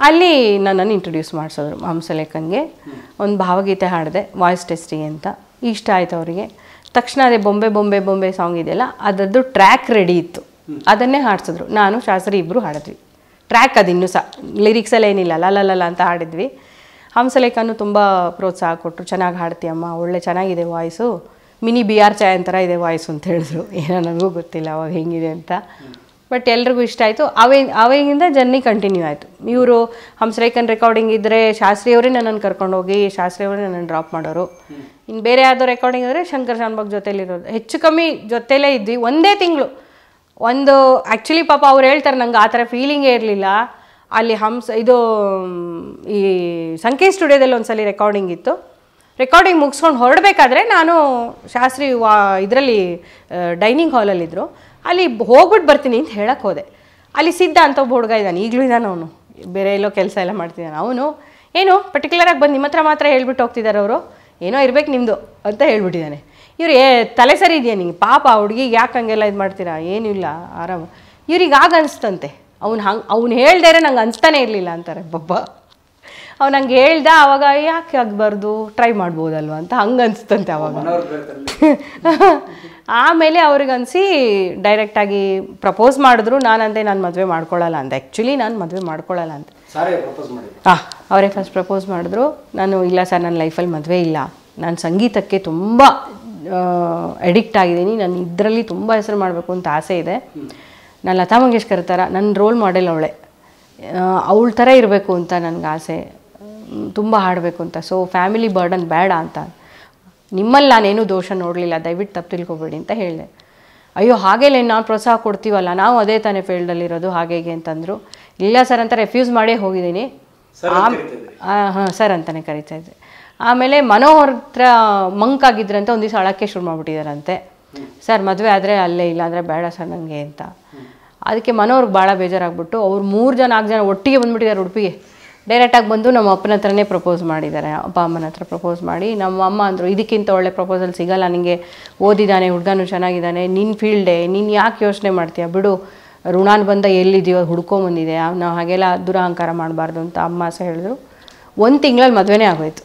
ಅಲ್ಲಿ ನನ್ನನ್ನು ಇಂಟ್ರೊಡ್ಯೂಸ್ ಮಾಡಿಸಿದ್ರು ಹಂಸಲೇಖನ್ಗೆ ಒಂದು ಭಾವಗೀತೆ ಹಾಡಿದೆ ವಾಯ್ಸ್ ಟೆಸ್ಟಿಂಗ್ ಅಂತ ಇಷ್ಟ ಆಯಿತು ಅವರಿಗೆ ತಕ್ಷಣ ಅದೇ ಬೊಂಬೆ ಬೊಂಬೆ ಬೊಂಬೆ ಸಾಂಗ್ ಇದೆಯಲ್ಲ ಅದರದ್ದು ಟ್ರ್ಯಾಕ್ ರೆಡಿ ಇತ್ತು ಅದನ್ನೇ ಹಾಡಿಸಿದ್ರು ನಾನು ಶಾಸ್ತ್ರಿ ಇಬ್ಬರು ಹಾಡಿದ್ವಿ ಟ್ರ್ಯಾಕ್ ಅದು ಇನ್ನೂ ಸಹ ಲಿರಿಕ್ಸಲ್ಲಿ ಏನಿಲ್ಲ ಲಲಲಲ ಅಂತ ಹಾಡಿದ್ವಿ ಹಂಸಲೇಖನು ತುಂಬ ಪ್ರೋತ್ಸಾಹ ಕೊಟ್ಟರು ಚೆನ್ನಾಗಿ ಹಾಡ್ತೀಯಮ್ಮ ಒಳ್ಳೆ ಚೆನ್ನಾಗಿದೆ ವಾಯ್ಸು ಮಿನಿ ಬಿ ಆರ್ ಛಾಯಂತರ ಇದೆ ವಾಯ್ಸು ಅಂತ ಹೇಳಿದ್ರು ಏನೋ ನನಗೂ ಗೊತ್ತಿಲ್ಲ ಅವಾಗ ಹೆಂಗಿದೆ ಅಂತ ಬಟ್ ಎಲ್ರಿಗೂ ಇಷ್ಟ ಆಯಿತು ಅವಾಗಿಂದ ಜರ್ನಿ ಕಂಟಿನ್ಯೂ ಆಯಿತು ಇವರು ಹಂಸಲೇಖನ್ ರೆಕಾರ್ಡಿಂಗ್ ಇದ್ದರೆ ಶಾಸ್ತ್ರಿಯವರೇ ನನ್ನನ್ನು ಕರ್ಕೊಂಡೋಗಿ ಶಾಸ್ತ್ರಿಯವರೇ ನನ್ನನ್ನು ಡ್ರಾಪ್ ಮಾಡೋರು ಇನ್ನು ಬೇರೆ ಯಾವುದೋ ರೆಕಾರ್ಡಿಂಗ್ ಆದರೆ ಶಂಕರ್ ಶಾನ್ಭಾಗ್ ಜೊತೆಲಿರೋರು ಹೆಚ್ಚು ಕಮ್ಮಿ ಜೊತೆಲೇ ಇದ್ವಿ ಒಂದೇ ತಿಂಗಳು ಒಂದು ಆ್ಯಕ್ಚುಲಿ ಪಾಪ ಅವ್ರು ಹೇಳ್ತಾರೆ ನಂಗೆ ಆ ಥರ ಫೀಲಿಂಗೇ ಇರಲಿಲ್ಲ ಅಲ್ಲಿ ಈ ಸಂಕೈ ಸ್ಟುಡಿಯೋದಲ್ಲಿ ಒಂದು ಸಲ ರೆಕಾರ್ಡಿಂಗ್ ಇತ್ತು ರೆಕಾರ್ಡಿಂಗ್ ಮುಗಿಸ್ಕೊಂಡು ಹೊರಡಬೇಕಾದ್ರೆ ನಾನು ಶಾಸ್ತ್ರಿ ಇದರಲ್ಲಿ ಡೈನಿಂಗ್ ಹಾಲಲ್ಲಿದ್ದರು ಅಲ್ಲಿ ಹೋಗ್ಬಿಟ್ಟು ಬರ್ತೀನಿ ಅಂತ ಹೇಳಕ್ಕೆ ಹೋದೆ ಅಲ್ಲಿ ಸಿದ್ಧ ಅಂತ ಒಬ್ಬ ಹುಡುಗ ಇದ್ದಾನೆ ಈಗಲೂ ಇದ್ದಾನೆ ಅವನು ಬೇರೆ ಎಲ್ಲೋ ಕೆಲಸ ಎಲ್ಲ ಮಾಡ್ತಿದ್ದಾನೆ ಅವನು ಏನು ಪರ್ಟಿಕ್ಯುಲರಾಗಿ ಬಂದು ನಿಮ್ಮ ಹತ್ರ ಮಾತ್ರ ಹೇಳ್ಬಿಟ್ಟು ಹೋಗ್ತಿದ್ದಾರೆ ಅವರು ಏನೋ ಇರಬೇಕು ನಿಮ್ಮದು ಅಂತ ಹೇಳ್ಬಿಟ್ಟಿದ್ದಾನೆ ಇವ್ರು ತಲೆ ಸರಿ ಇದೆಯಾ ನಿಂಗೆ ಪಾಪ ಹುಡುಗಿಗೆ ಯಾಕೆ ಹಂಗೆಲ್ಲ ಇದು ಮಾಡ್ತೀರಾ ಏನೂ ಇಲ್ಲ ಆರಾಮ ಇವ್ರಿಗೆ ಆಗ ಅನಿಸ್ತಂತೆ ಅವ್ನು ಹೇಳ್ದಾರೆ ನಂಗೆ ಅನಿಸ್ತಾನೆ ಇರಲಿಲ್ಲ ಅಂತಾರೆ ಬಬ್ಬ ಅವ್ನು ಹಂಗೆ ಹೇಳ್ದ ಆವಾಗ ಯಾಕೆ ಆಗಬಾರ್ದು ಟ್ರೈ ಮಾಡ್ಬೋದಲ್ವ ಅಂತ ಹಂಗೆ ಅನಿಸ್ತಂತೆ ಅವಾಗ ಆಮೇಲೆ ಅವ್ರಿಗನ್ಸಿ ಡೈರೆಕ್ಟಾಗಿ ಪ್ರಪೋಸ್ ಮಾಡಿದ್ರು ನಾನಂದೆ ನಾನು ಮದುವೆ ಮಾಡ್ಕೊಳ್ಳಲ್ಲ ಅಂತ ಆ್ಯಕ್ಚುಲಿ ನಾನು ಮದುವೆ ಮಾಡ್ಕೊಳ್ಳಲ್ಲ ಅಂತ ಹಾಂ ಅವರೇ ಫಸ್ಟ್ ಪ್ರಪೋಸ್ ಮಾಡಿದ್ರು ನಾನು ಇಲ್ಲ ಸರ್ ನನ್ನ ಲೈಫಲ್ಲಿ ಮದುವೆ ಇಲ್ಲ ನಾನು ಸಂಗೀತಕ್ಕೆ ತುಂಬ ಎಡಿಕ್ಟ್ ಆಗಿದ್ದೀನಿ ನಾನು ಇದರಲ್ಲಿ ತುಂಬ ಹೆಸರು ಮಾಡಬೇಕು ಅಂತ ಆಸೆ ಇದೆ ನಾನು ಲತಾ ಮಂಗೇಶ್ಕರ್ ಥರ ನನ್ನ ರೋಲ್ ಮಾಡೆಲ್ ಅವಳೆ ಅವಳ ಥರ ಇರಬೇಕು ಅಂತ ನನಗೆ ಆಸೆ ತುಂಬ ಹಾಡಬೇಕು ಅಂತ ಸೊ ಫ್ಯಾಮಿಲಿ ಬರ್ಡನ್ ಬೇಡ ಅಂತ ನಿಮ್ಮಲ್ಲಿ ನಾನೇನು ದೋಷ ನೋಡಲಿಲ್ಲ ದಯವಿಟ್ಟು ತಪ್ಪು ತಿಳ್ಕೊಬೇಡಿ ಅಂತ ಹೇಳಿದೆ ಅಯ್ಯೋ ಹಾಗೆಲ್ಲ ನಾವು ಪ್ರೋತ್ಸಾಹ ಕೊಡ್ತೀವಲ್ಲ ನಾವು ಅದೇ ತಾನೇ ಫೀಲ್ಡಲ್ಲಿರೋದು ಹಾಗೆ ಹೇಗೆ ಅಂತಂದರು ಇಲ್ಲ ಸರ್ ಅಂತ ರೆಫ್ಯೂಸ್ ಮಾಡೇ ಹೋಗಿದ್ದೀನಿ ಹಾಂ ಸರ್ ಅಂತಲೇ ಕರಿತಾ ಇದ್ದೆ ಆಮೇಲೆ ಮನೋಹರ್ ಹತ್ರ ಮಂಕ್ ಆಗಿದ್ರಂತೆ ಒಂದು ದಿವಸ ಅಳಕ್ಕೆ ಶುರು ಮಾಡಿಬಿಟ್ಟಿದ್ದಾರಂತೆ ಸರ್ ಮದುವೆ ಆದರೆ ಅಲ್ಲೇ ಇಲ್ಲಾಂದರೆ ಬೇಡ ಸರ್ ನನಗೆ ಅಂತ ಅದಕ್ಕೆ ಮನೋಹರ್ಗೆ ಭಾಳ ಬೇಜಾರಾಗ್ಬಿಟ್ಟು ಅವ್ರು ನಾಲ್ಕು ಜನ ಒಟ್ಟಿಗೆ ಬಂದುಬಿಟ್ಟಿದ್ದಾರೆ ಉಡುಪಿಗೆ ಡೈರೆಕ್ಟಾಗಿ ಬಂದು ನಮ್ಮ ಅಪ್ಪನ ಹತ್ರನೇ ಪ್ರಪೋಸ್ ಮಾಡಿದ್ದಾರೆ ಅಪ್ಪ ಅಮ್ಮನ ಹತ್ರ ಪ್ರಪೋಸ್ ಮಾಡಿ ನಮ್ಮ ಅಮ್ಮ ಅಂದರು ಇದಕ್ಕಿಂತ ಒಳ್ಳೆ ಪ್ರಪೋಸಲ್ ಸಿಗಲ್ಲ ನನಗೆ ಓದಿದ್ದಾನೆ ಹುಡುಗನೂ ಚೆನ್ನಾಗಿದ್ದಾನೆ ನಿನ್ನ ಫೀಲ್ಡೇ ನೀನು ಯಾಕೆ ಯೋಚನೆ ಮಾಡ್ತೀಯ ಬಿಡು ಋಣಾನುಬಂಧ ಎಲ್ಲಿದೆಯೋ ಹುಡ್ಕೊಂಬಂದಿದೆ ನಾವು ಹಾಗೆಲ್ಲ ದುರಹಂಕಾರ ಮಾಡಬಾರ್ದು ಅಂತ ಅಮ್ಮ ಸಹ ಹೇಳಿದ್ರು ಒಂದು ತಿಂಗಳಲ್ಲಿ ಮದುವೆನೇ ಆಗೋಯ್ತು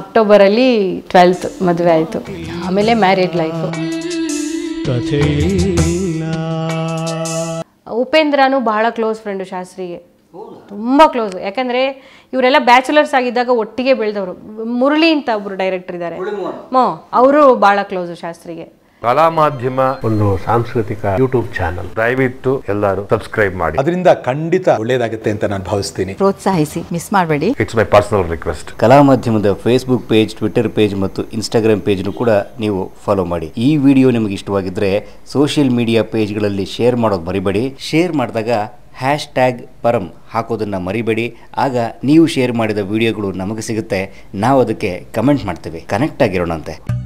ಅಕ್ಟೋಬರಲ್ಲಿ 12th ಮದುವೆ ಆಯಿತು ಆಮೇಲೆ ಮ್ಯಾರೇಜ್ ಲೈಫು ಉಪೇಂದ್ರನೂ ಬಹಳ ಕ್ಲೋಸ್ ಫ್ರೆಂಡು ಶಾಸ್ತ್ರಿಗೆ ತುಂಬ ಕ್ಲೋಸ್ ಯಾಕಂದರೆ ಇವರೆಲ್ಲ ಬ್ಯಾಚುಲರ್ಸ್ ಆಗಿದ್ದಾಗ ಒಟ್ಟಿಗೆ ಬೆಳೆದವರು ಮುರಳಿ ಅಂತ ಒಬ್ಬರು ಡೈರೆಕ್ಟರ್ ಇದ್ದಾರೆ ಅವರು ಭಾಳ ಕ್ಲೋಸು ಶಾಸ್ತ್ರಿಗೆ ಕಲಾಮಾಧ್ಯಮ ಒಂದು ಸಾಂಸ್ಕೃತಿಕ ಯೂಟ್ಯೂಬ್ ಚಾನಲ್ ದಯವಿಟ್ಟು ಎಲ್ಲರೂ ಸಬ್ಸ್ಕ್ರೈಬ್ ಮಾಡಿ ಅದರಿಂದ ಖಂಡಿತ ಒಳ್ಳೆಯದಾಗುತ್ತೆ ಅಂತ ನಾನು ಭಾವಿಸ್ತೀನಿ ಪ್ರೋತ್ಸಾಹಿಸಿ ಮಿಸ್ ಮಾಡಬೇಡಿ ಇಟ್ಸ್ ಮೈ ಪರ್ಸನಲ್ ರಿಕ್ವೆಸ್ಟ್ ಕಲಾಮಾಧ್ಯಮದ ಫೇಸ್ಬುಕ್ ಪೇಜ್ ಟ್ವಿಟರ್ ಪೇಜ್ ಮತ್ತು ಇನ್ಸ್ಟಾಗ್ರಾಮ್ ಪೇಜ್ ಕೂಡ ನೀವು ಫಾಲೋ ಮಾಡಿ ಈ ವಿಡಿಯೋ ನಿಮಗೆ ಇಷ್ಟವಾಗಿದ್ರೆ ಸೋಷಿಯಲ್ ಮೀಡಿಯಾ ಪೇಜ್ಗಳಲ್ಲಿ ಶೇರ್ ಮಾಡೋದು ಮರಿಬೇಡಿ ಶೇರ್ ಮಾಡಿದಾಗ ಹ್ಯಾಶ್ಟ್ಯಾಗ್ ಪರಂ ಹಾಕೋದನ್ನು ಮರಿಬೇಡಿ ಆಗ ನೀವು ಶೇರ್ ಮಾಡಿದ ವಿಡಿಯೋಗಳು ನಮಗೆ ಸಿಗುತ್ತೆ ನಾವು ಅದಕ್ಕೆ ಕಮೆಂಟ್ ಮಾಡ್ತೀವಿ ಕನೆಕ್ಟ್ ಆಗಿರೋಣಂತೆ